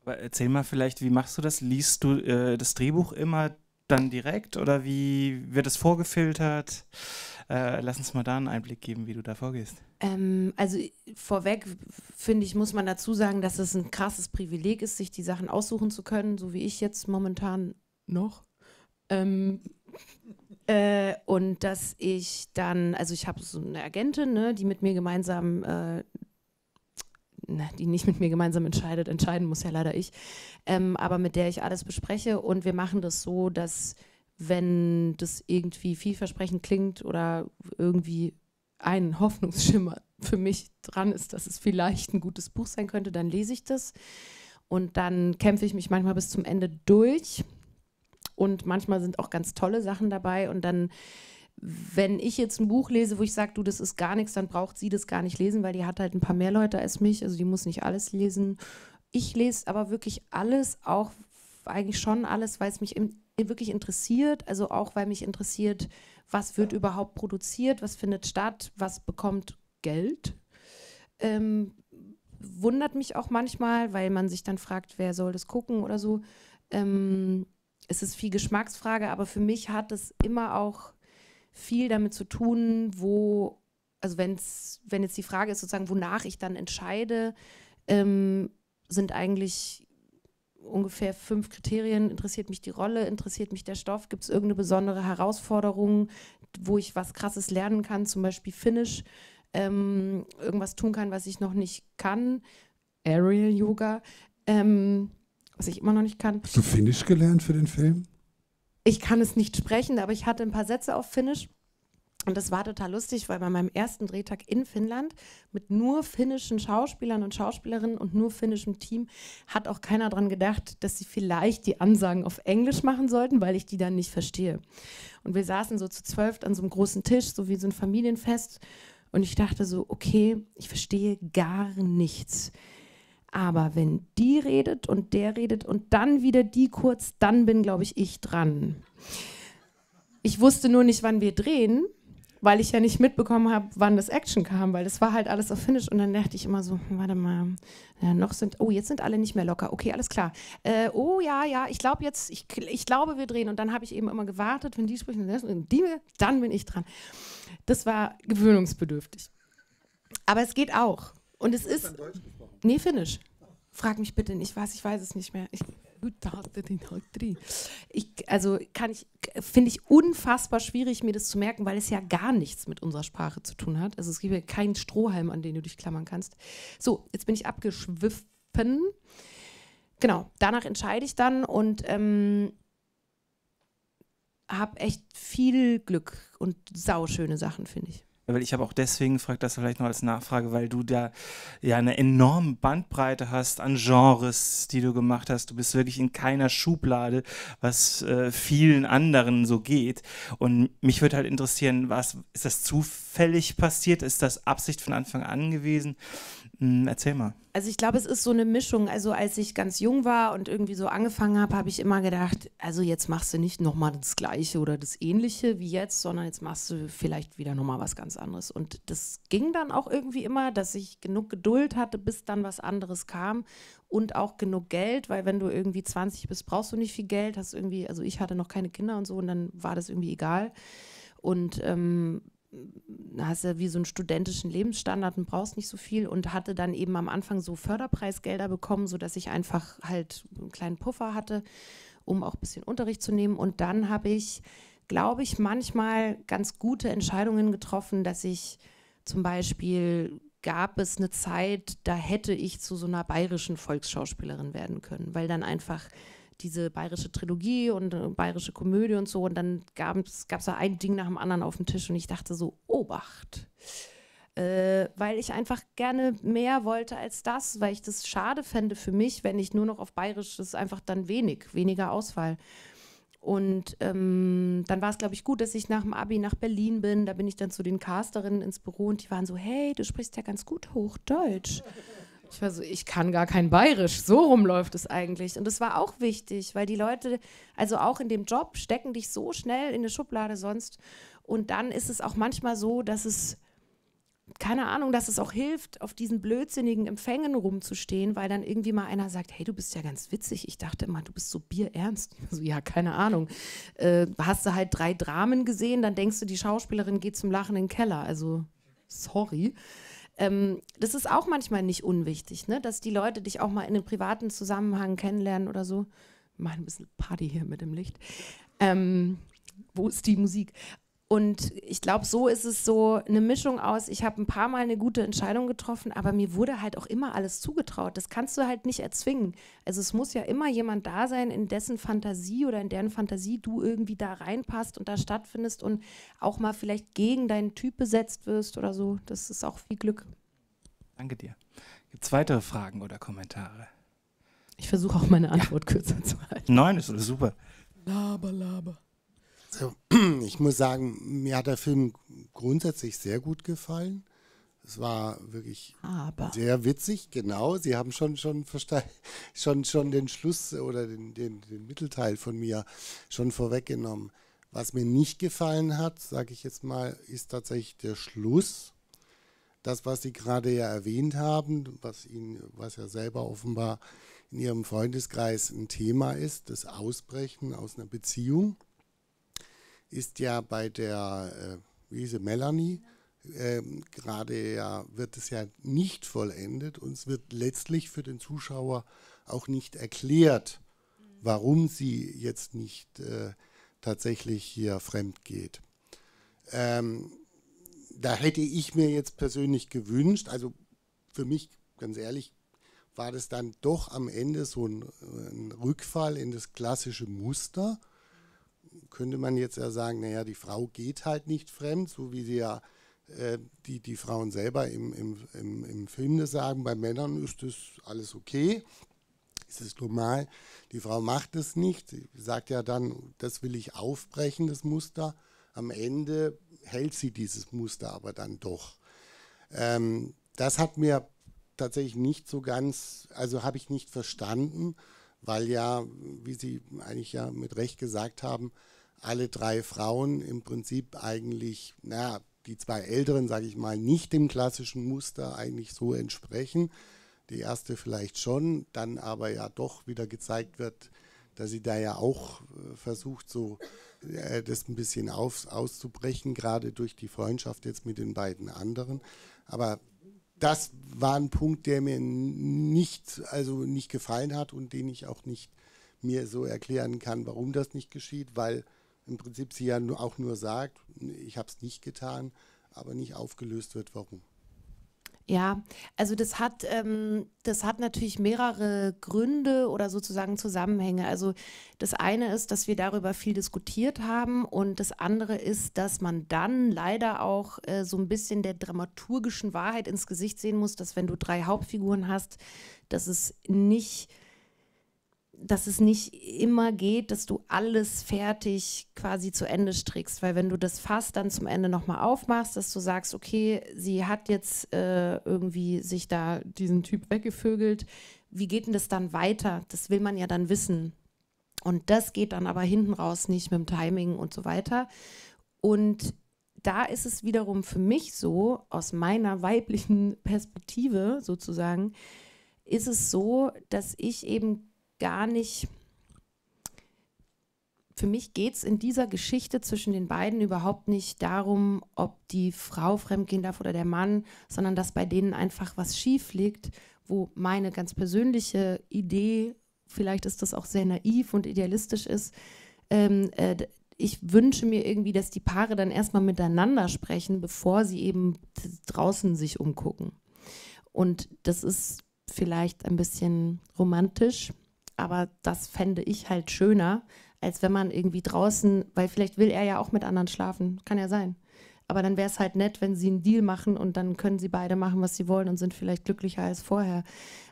Erzähl mal vielleicht, wie machst du das? Liest du äh, das Drehbuch immer dann direkt oder wie wird das vorgefiltert? Äh, lass uns mal da einen Einblick geben, wie du da vorgehst. Ähm, also vorweg, finde ich, muss man dazu sagen, dass es ein krasses Privileg ist, sich die Sachen aussuchen zu können, so wie ich jetzt momentan noch. Ähm, äh, und dass ich dann, also ich habe so eine Agentin, ne, die mit mir gemeinsam äh, die nicht mit mir gemeinsam entscheidet, entscheiden muss ja leider ich, ähm, aber mit der ich alles bespreche und wir machen das so, dass wenn das irgendwie vielversprechend klingt oder irgendwie ein Hoffnungsschimmer für mich dran ist, dass es vielleicht ein gutes Buch sein könnte, dann lese ich das und dann kämpfe ich mich manchmal bis zum Ende durch und manchmal sind auch ganz tolle Sachen dabei und dann, wenn ich jetzt ein Buch lese, wo ich sage, du, das ist gar nichts, dann braucht sie das gar nicht lesen, weil die hat halt ein paar mehr Leute als mich, also die muss nicht alles lesen. Ich lese aber wirklich alles, auch eigentlich schon alles, weil es mich in, wirklich interessiert, also auch, weil mich interessiert, was wird überhaupt produziert, was findet statt, was bekommt Geld. Ähm, wundert mich auch manchmal, weil man sich dann fragt, wer soll das gucken oder so. Ähm, es ist viel Geschmacksfrage, aber für mich hat es immer auch viel damit zu tun, wo, also wenn's, wenn jetzt die Frage ist, sozusagen, wonach ich dann entscheide, ähm, sind eigentlich ungefähr fünf Kriterien. Interessiert mich die Rolle, interessiert mich der Stoff, gibt es irgendeine besondere Herausforderung, wo ich was Krasses lernen kann, zum Beispiel Finnisch, ähm, irgendwas tun kann, was ich noch nicht kann, Aerial Yoga, ähm, was ich immer noch nicht kann. Hast du Finnisch gelernt für den Film? Ich kann es nicht sprechen, aber ich hatte ein paar Sätze auf Finnisch und das war total lustig, weil bei meinem ersten Drehtag in Finnland mit nur finnischen Schauspielern und Schauspielerinnen und nur finnischem Team hat auch keiner daran gedacht, dass sie vielleicht die Ansagen auf Englisch machen sollten, weil ich die dann nicht verstehe. Und wir saßen so zu zwölf an so einem großen Tisch, so wie so ein Familienfest und ich dachte so, okay, ich verstehe gar nichts. Aber wenn die redet und der redet und dann wieder die kurz, dann bin, glaube ich, ich dran. Ich wusste nur nicht, wann wir drehen, weil ich ja nicht mitbekommen habe, wann das Action kam, weil das war halt alles auf Finnisch. Und dann dachte ich immer so, warte mal, ja, noch sind, oh, jetzt sind alle nicht mehr locker. Okay, alles klar. Äh, oh, ja, ja, ich glaube jetzt, ich, ich glaube, wir drehen. Und dann habe ich eben immer gewartet, wenn die sprechen, die, dann bin ich dran. Das war gewöhnungsbedürftig. Aber es geht auch. Und es ist... Nee, Finnisch. Frag mich bitte nicht was, ich weiß es nicht mehr. Ich, also kann ich, finde ich unfassbar schwierig, mir das zu merken, weil es ja gar nichts mit unserer Sprache zu tun hat. Also es gibt ja keinen Strohhalm, an den du dich klammern kannst. So, jetzt bin ich abgeschwiffen. Genau, danach entscheide ich dann und ähm, habe echt viel Glück und sauschöne Sachen, finde ich. Weil ich habe auch deswegen gefragt, das vielleicht noch als Nachfrage, weil du da ja eine enorme Bandbreite hast an Genres, die du gemacht hast. Du bist wirklich in keiner Schublade, was äh, vielen anderen so geht. Und mich würde halt interessieren, was ist das zufällig passiert? Ist das Absicht von Anfang an gewesen? Hm, erzähl mal. Also ich glaube, es ist so eine Mischung. Also als ich ganz jung war und irgendwie so angefangen habe, habe ich immer gedacht, also jetzt machst du nicht nochmal das Gleiche oder das Ähnliche wie jetzt, sondern jetzt machst du vielleicht wieder nochmal was ganz anderes. Und das ging dann auch irgendwie immer, dass ich genug Geduld hatte, bis dann was anderes kam und auch genug Geld, weil wenn du irgendwie zwanzig bist, brauchst du nicht viel Geld. Hast irgendwie, also ich hatte noch keine Kinder und so und dann war das irgendwie egal. Und ähm, hast ja wie so einen studentischen Lebensstandard und brauchst nicht so viel und hatte dann eben am Anfang so Förderpreisgelder bekommen, sodass ich einfach halt einen kleinen Puffer hatte, um auch ein bisschen Unterricht zu nehmen. Und dann habe ich, glaube ich, manchmal ganz gute Entscheidungen getroffen, dass ich zum Beispiel, gab es eine Zeit, da hätte ich zu so einer bayerischen Volksschauspielerin werden können, weil dann einfach diese bayerische Trilogie und äh, bayerische Komödie und so. Und dann gab es da ein Ding nach dem anderen auf dem Tisch und ich dachte so, Obacht. Äh, weil ich einfach gerne mehr wollte als das, weil ich das schade fände für mich, wenn ich nur noch auf bayerisch, das ist einfach dann wenig, weniger Auswahl. Und ähm, dann war es, glaube ich, gut, dass ich nach dem Abi nach Berlin bin. Da bin ich dann zu den Casterinnen ins Büro und die waren so, hey, du sprichst ja ganz gut Hochdeutsch. Ich war so, ich kann gar kein Bayerisch, so rum läuft es eigentlich. Und das war auch wichtig, weil die Leute, also auch in dem Job, stecken dich so schnell in eine Schublade sonst. Und dann ist es auch manchmal so, dass es, keine Ahnung, dass es auch hilft, auf diesen blödsinnigen Empfängen rumzustehen, weil dann irgendwie mal einer sagt, hey, du bist ja ganz witzig. Ich dachte immer, du bist so bierernst. So, ja, keine Ahnung. Äh, hast du halt drei Dramen gesehen, dann denkst du, die Schauspielerin geht zum Lachen in den Keller. Also, sorry. Ähm, das ist auch manchmal nicht unwichtig, ne? Dass die Leute dich auch mal in einem privaten Zusammenhang kennenlernen oder so. Wir machen ein bisschen Party hier mit dem Licht. Ähm, wo ist die Musik? Und ich glaube, so ist es so eine Mischung aus, ich habe ein paar Mal eine gute Entscheidung getroffen, aber mir wurde halt auch immer alles zugetraut. Das kannst du halt nicht erzwingen. Also es muss ja immer jemand da sein, in dessen Fantasie oder in deren Fantasie du irgendwie da reinpasst und da stattfindest und auch mal vielleicht gegen deinen Typ besetzt wirst oder so. Das ist auch viel Glück. Danke dir. Gibt es weitere Fragen oder Kommentare? Ich versuche auch meine Antwort ja. kürzer zu halten. Nein, ist super. Laber, laber. Also, ich muss sagen, mir hat der Film grundsätzlich sehr gut gefallen. Es war wirklich Aber. sehr witzig, genau. Sie haben schon, schon, schon, schon den Schluss oder den, den, den Mittelteil von mir schon vorweggenommen. Was mir nicht gefallen hat, sage ich jetzt mal, ist tatsächlich der Schluss. Das, was Sie gerade ja erwähnt haben, was Ihnen, was ja selber offenbar in Ihrem Freundeskreis ein Thema ist, das Ausbrechen aus einer Beziehung. Ist ja bei der, äh, wie hieß Melanie, äh, gerade ja, wird es ja nicht vollendet und es wird letztlich für den Zuschauer auch nicht erklärt, warum sie jetzt nicht äh, tatsächlich hier fremd geht. Ähm, da hätte ich mir jetzt persönlich gewünscht, also für mich, ganz ehrlich, war das dann doch am Ende so ein, ein Rückfall in das klassische Muster. Könnte man jetzt ja sagen, naja, die Frau geht halt nicht fremd, so wie sie ja äh, die, die Frauen selber im, im, im, im Film das sagen, bei Männern ist das alles okay, ist es normal, die Frau macht es nicht, sie sagt ja dann, das will ich aufbrechen, das Muster, am Ende hält sie dieses Muster aber dann doch. Ähm, das hat mir tatsächlich nicht so ganz, also habe ich nicht verstanden, weil ja, wie Sie eigentlich ja mit Recht gesagt haben, alle drei Frauen im Prinzip eigentlich, naja, die zwei Älteren, sage ich mal, nicht dem klassischen Muster eigentlich so entsprechen. Die erste vielleicht schon, dann aber ja doch wieder gezeigt wird, dass sie da ja auch äh, versucht, so äh, das ein bisschen auf, auszubrechen, gerade durch die Freundschaft jetzt mit den beiden anderen. Aber das war ein Punkt, der mir nicht, also nicht gefallen hat und den ich auch nicht mir so erklären kann, warum das nicht geschieht, weil im Prinzip sie ja auch nur sagt, ich habe es nicht getan, aber nicht aufgelöst wird, warum. Ja, also das hat, ähm, das hat natürlich mehrere Gründe oder sozusagen Zusammenhänge. Also das eine ist, dass wir darüber viel diskutiert haben und das andere ist, dass man dann leider auch äh, so ein bisschen der dramaturgischen Wahrheit ins Gesicht sehen muss, dass wenn du drei Hauptfiguren hast, dass es nicht... dass es nicht immer geht, dass du alles fertig quasi zu Ende strickst, weil wenn du das Fass dann zum Ende nochmal aufmachst, dass du sagst, okay, sie hat jetzt äh, irgendwie sich da diesen Typ weggevögelt, wie geht denn das dann weiter? Das will man ja dann wissen. Und das geht dann aber hinten raus nicht mit dem Timing und so weiter. Und da ist es wiederum für mich so, aus meiner weiblichen Perspektive sozusagen, ist es so, dass ich eben gar nicht, für mich geht es in dieser Geschichte zwischen den beiden überhaupt nicht darum, ob die Frau fremdgehen darf oder der Mann, sondern dass bei denen einfach was schief liegt, wo meine ganz persönliche Idee, vielleicht ist das auch sehr naiv und idealistisch ist, ähm, äh, ich wünsche mir irgendwie, dass die Paare dann erstmal miteinander sprechen, bevor sie eben draußen sich umgucken. Und das ist vielleicht ein bisschen romantisch, aber das fände ich halt schöner, als wenn man irgendwie draußen, weil vielleicht will er ja auch mit anderen schlafen, kann ja sein. Aber dann wäre es halt nett, wenn sie einen Deal machen und dann können sie beide machen, was sie wollen und sind vielleicht glücklicher als vorher.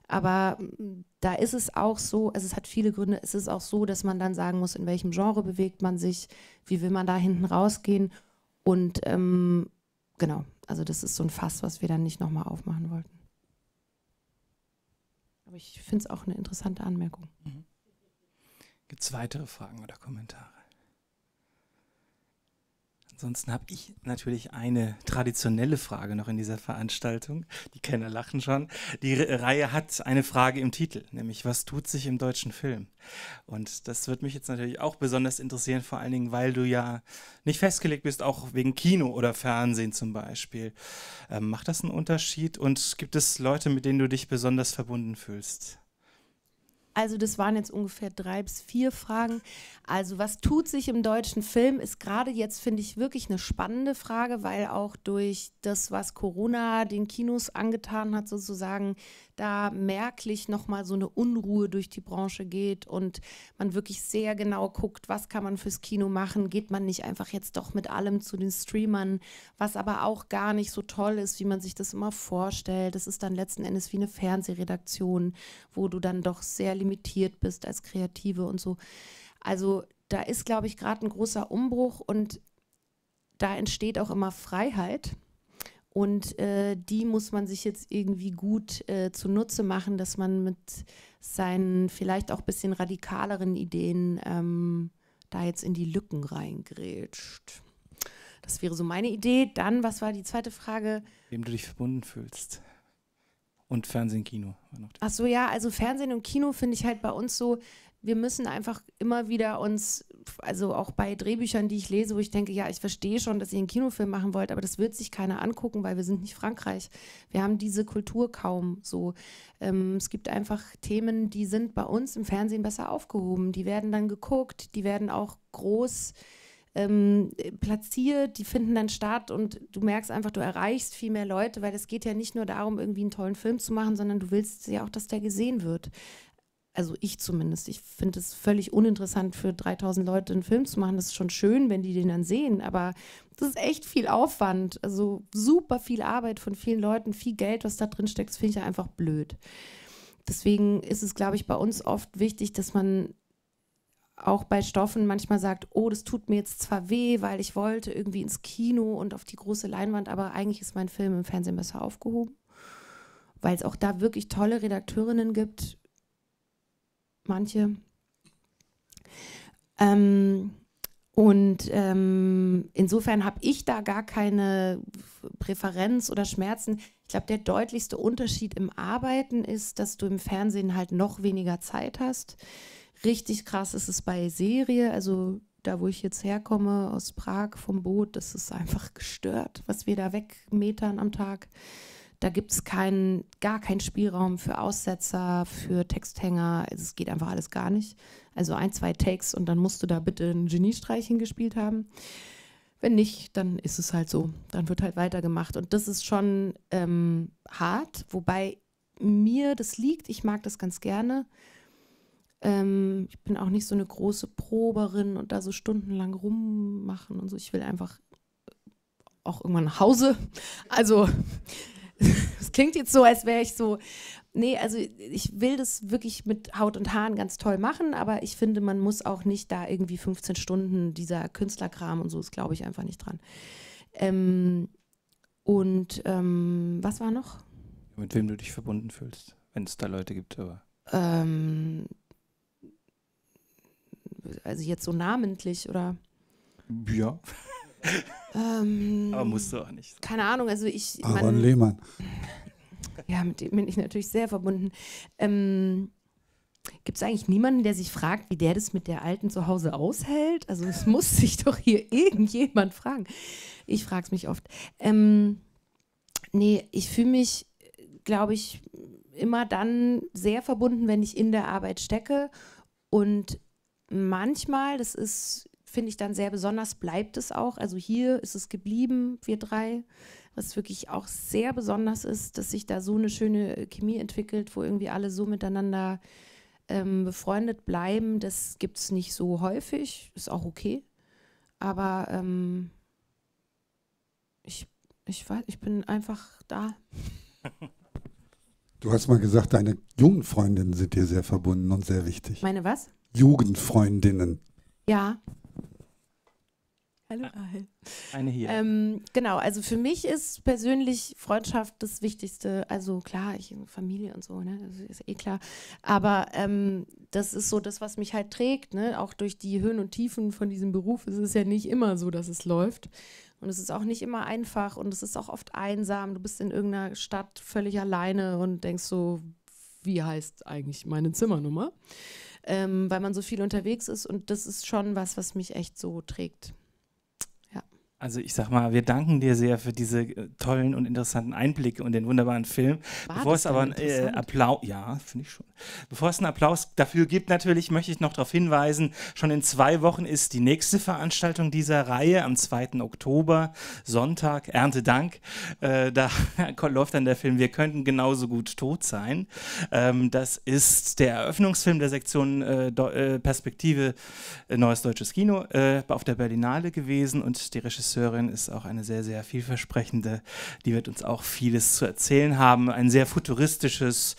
Aber da ist es auch so, also es hat viele Gründe, es ist auch so, dass man dann sagen muss, in welchem Genre bewegt man sich, wie will man da hinten rausgehen und ähm, genau, also das ist so ein Fass, was wir dann nicht nochmal aufmachen wollten. Aber ich finde es auch eine interessante Anmerkung. Mhm. Gibt es weitere Fragen oder Kommentare? Ansonsten habe ich natürlich eine traditionelle Frage noch in dieser Veranstaltung. Die Kenner lachen schon. Die Re- Reihe hat eine Frage im Titel, nämlich was tut sich im deutschen Film? Und das wird mich jetzt natürlich auch besonders interessieren, vor allen Dingen, weil du ja nicht festgelegt bist, auch wegen Kino oder Fernsehen zum Beispiel. Ähm, macht das einen Unterschied und gibt es Leute, mit denen du dich besonders verbunden fühlst? Also das waren jetzt ungefähr drei bis vier Fragen. Also was tut sich im deutschen Film, ist gerade jetzt, finde ich, wirklich eine spannende Frage, weil auch durch das, was Corona den Kinos angetan hat, sozusagen, da merklich nochmal so eine Unruhe durch die Branche geht und man wirklich sehr genau guckt, was kann man fürs Kino machen, geht man nicht einfach jetzt doch mit allem zu den Streamern, was aber auch gar nicht so toll ist, wie man sich das immer vorstellt. Das ist dann letzten Endes wie eine Fernsehredaktion, wo du dann doch sehr limitiert bist als Kreative und so. Also da ist, glaube ich, gerade ein großer Umbruch und da entsteht auch immer Freiheit und äh, die muss man sich jetzt irgendwie gut äh, zunutze machen, dass man mit seinen vielleicht auch ein bisschen radikaleren Ideen ähm, da jetzt in die Lücken reingrätscht. Das wäre so meine Idee. Dann, was war die zweite Frage? Wem du dich verbunden fühlst. Und Fernsehen, Kino. Ach so, ja, also Fernsehen und Kino finde ich halt bei uns so, wir müssen einfach immer wieder uns, also auch bei Drehbüchern, die ich lese, wo ich denke, ja, ich verstehe schon, dass ihr einen Kinofilm machen wollt, aber das wird sich keiner angucken, weil wir sind nicht Frankreich. Wir haben diese Kultur kaum so. Ähm, es gibt einfach Themen, die sind bei uns im Fernsehen besser aufgehoben. Die werden dann geguckt, die werden auch groß Ähm, platziert, die finden dann statt und du merkst einfach, du erreichst viel mehr Leute, weil es geht ja nicht nur darum, irgendwie einen tollen Film zu machen, sondern du willst ja auch, dass der gesehen wird. Also ich zumindest. Ich finde es völlig uninteressant, für dreitausend Leute einen Film zu machen. Das ist schon schön, wenn die den dann sehen, aber das ist echt viel Aufwand. Also super viel Arbeit von vielen Leuten, viel Geld, was da drin steckt, das finde ich ja einfach blöd. Deswegen ist es, glaube ich, bei uns oft wichtig, dass man auch bei Stoffen manchmal sagt, oh, das tut mir jetzt zwar weh, weil ich wollte irgendwie ins Kino und auf die große Leinwand, aber eigentlich ist mein Film im Fernsehen besser aufgehoben, weil es auch da wirklich tolle Redakteurinnen gibt, manche. Ähm, und ähm, insofern habe ich da gar keine Präferenz oder Schmerzen. Ich glaube, der deutlichste Unterschied im Arbeiten ist, dass du im Fernsehen halt noch weniger Zeit hast. Richtig krass ist es bei Serie, also da, wo ich jetzt herkomme, aus Prag vom Boot, das ist einfach gestört, was wir da wegmetern am Tag. Da gibt es keinen, gar keinen Spielraum für Aussetzer, für Texthänger, also es geht einfach alles gar nicht. Also ein, zwei Takes und dann musst du da bitte einen Geniestreich hingespielt haben. Wenn nicht, dann ist es halt so, dann wird halt weitergemacht und das ist schon ähm, hart, wobei mir das liegt, ich mag das ganz gerne. Ich bin auch nicht so eine große Proberin und da so stundenlang rummachen und so. Ich will einfach auch irgendwann nach Hause. Also, es klingt jetzt so, als wäre ich so, nee, also ich will das wirklich mit Haut und Haaren ganz toll machen, aber ich finde, man muss auch nicht da irgendwie fünfzehn Stunden dieser Künstlerkram und so, das glaube ich einfach nicht dran. Ähm, und ähm, was war noch? Mit wem du dich verbunden fühlst, wenn es da Leute gibt, aber... Ähm, also jetzt so namentlich, oder? Ja. ähm, Aber musst du auch nicht. Keine Ahnung, also ich... Aron Lehmann. Ja, mit dem bin ich natürlich sehr verbunden. Ähm, Gibt es eigentlich niemanden, der sich fragt, wie der das mit der Alten zu Hause aushält? Also es muss sich doch hier irgendjemand fragen. Ich frage es mich oft. Ähm, nee, ich fühle mich, glaube ich, immer dann sehr verbunden, wenn ich in der Arbeit stecke und manchmal, das ist, finde ich dann sehr besonders, bleibt es auch. Also hier ist es geblieben, wir drei, was wirklich auch sehr besonders ist, dass sich da so eine schöne Chemie entwickelt, wo irgendwie alle so miteinander Ähm, befreundet bleiben, das gibt es nicht so häufig, ist auch okay. Aber ähm, ich, ich, weiß, ich bin einfach da. Du hast mal gesagt, deine Jugendfreundinnen sind dir sehr verbunden und sehr wichtig. Meine was? Jugendfreundinnen. Ja. Hallo. Eine hier. Ähm, genau, also für mich ist persönlich Freundschaft das Wichtigste. Also klar, ich Familie und so, ne? Das ist eh klar. Aber ähm, das ist so das, was mich halt trägt, ne? Auch durch die Höhen und Tiefen von diesem Beruf ist es ja nicht immer so, dass es läuft. Und es ist auch nicht immer einfach und es ist auch oft einsam. Du bist in irgendeiner Stadt völlig alleine und denkst so, wie heißt eigentlich meine Zimmernummer? Ähm, weil man so viel unterwegs ist und das ist schon was, was mich echt so trägt. Also ich sag mal, wir danken dir sehr für diese tollen und interessanten Einblicke und den wunderbaren Film. War Bevor es aber einen äh, Applaus, ja, finde ich schon. Bevor es einen Applaus dafür gibt, natürlich möchte ich noch darauf hinweisen, schon in zwei Wochen ist die nächste Veranstaltung dieser Reihe, am zweiten Oktober, Sonntag, Erntedank. Äh, da läuft dann der Film Wir könnten genauso gut tot sein. Ähm, das ist der Eröffnungsfilm der Sektion äh, Perspektive äh, Neues Deutsches Kino äh, auf der Berlinale gewesen und die Regisseurin ist auch eine sehr, sehr vielversprechende, die wird uns auch vieles zu erzählen haben. Ein sehr futuristisches,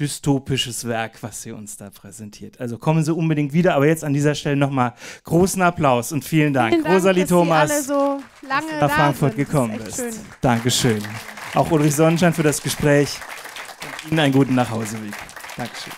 dystopisches Werk, was sie uns da präsentiert. Also kommen Sie unbedingt wieder, aber jetzt an dieser Stelle nochmal großen Applaus und vielen Dank, vielen Dank Rosalie Thomass, dass Sie alle so lange nach Frankfurt gekommen bist. Schön. Dankeschön. Auch Ulrich Sonnenschein für das Gespräch und Ihnen einen guten Nachhauseweg. Dankeschön.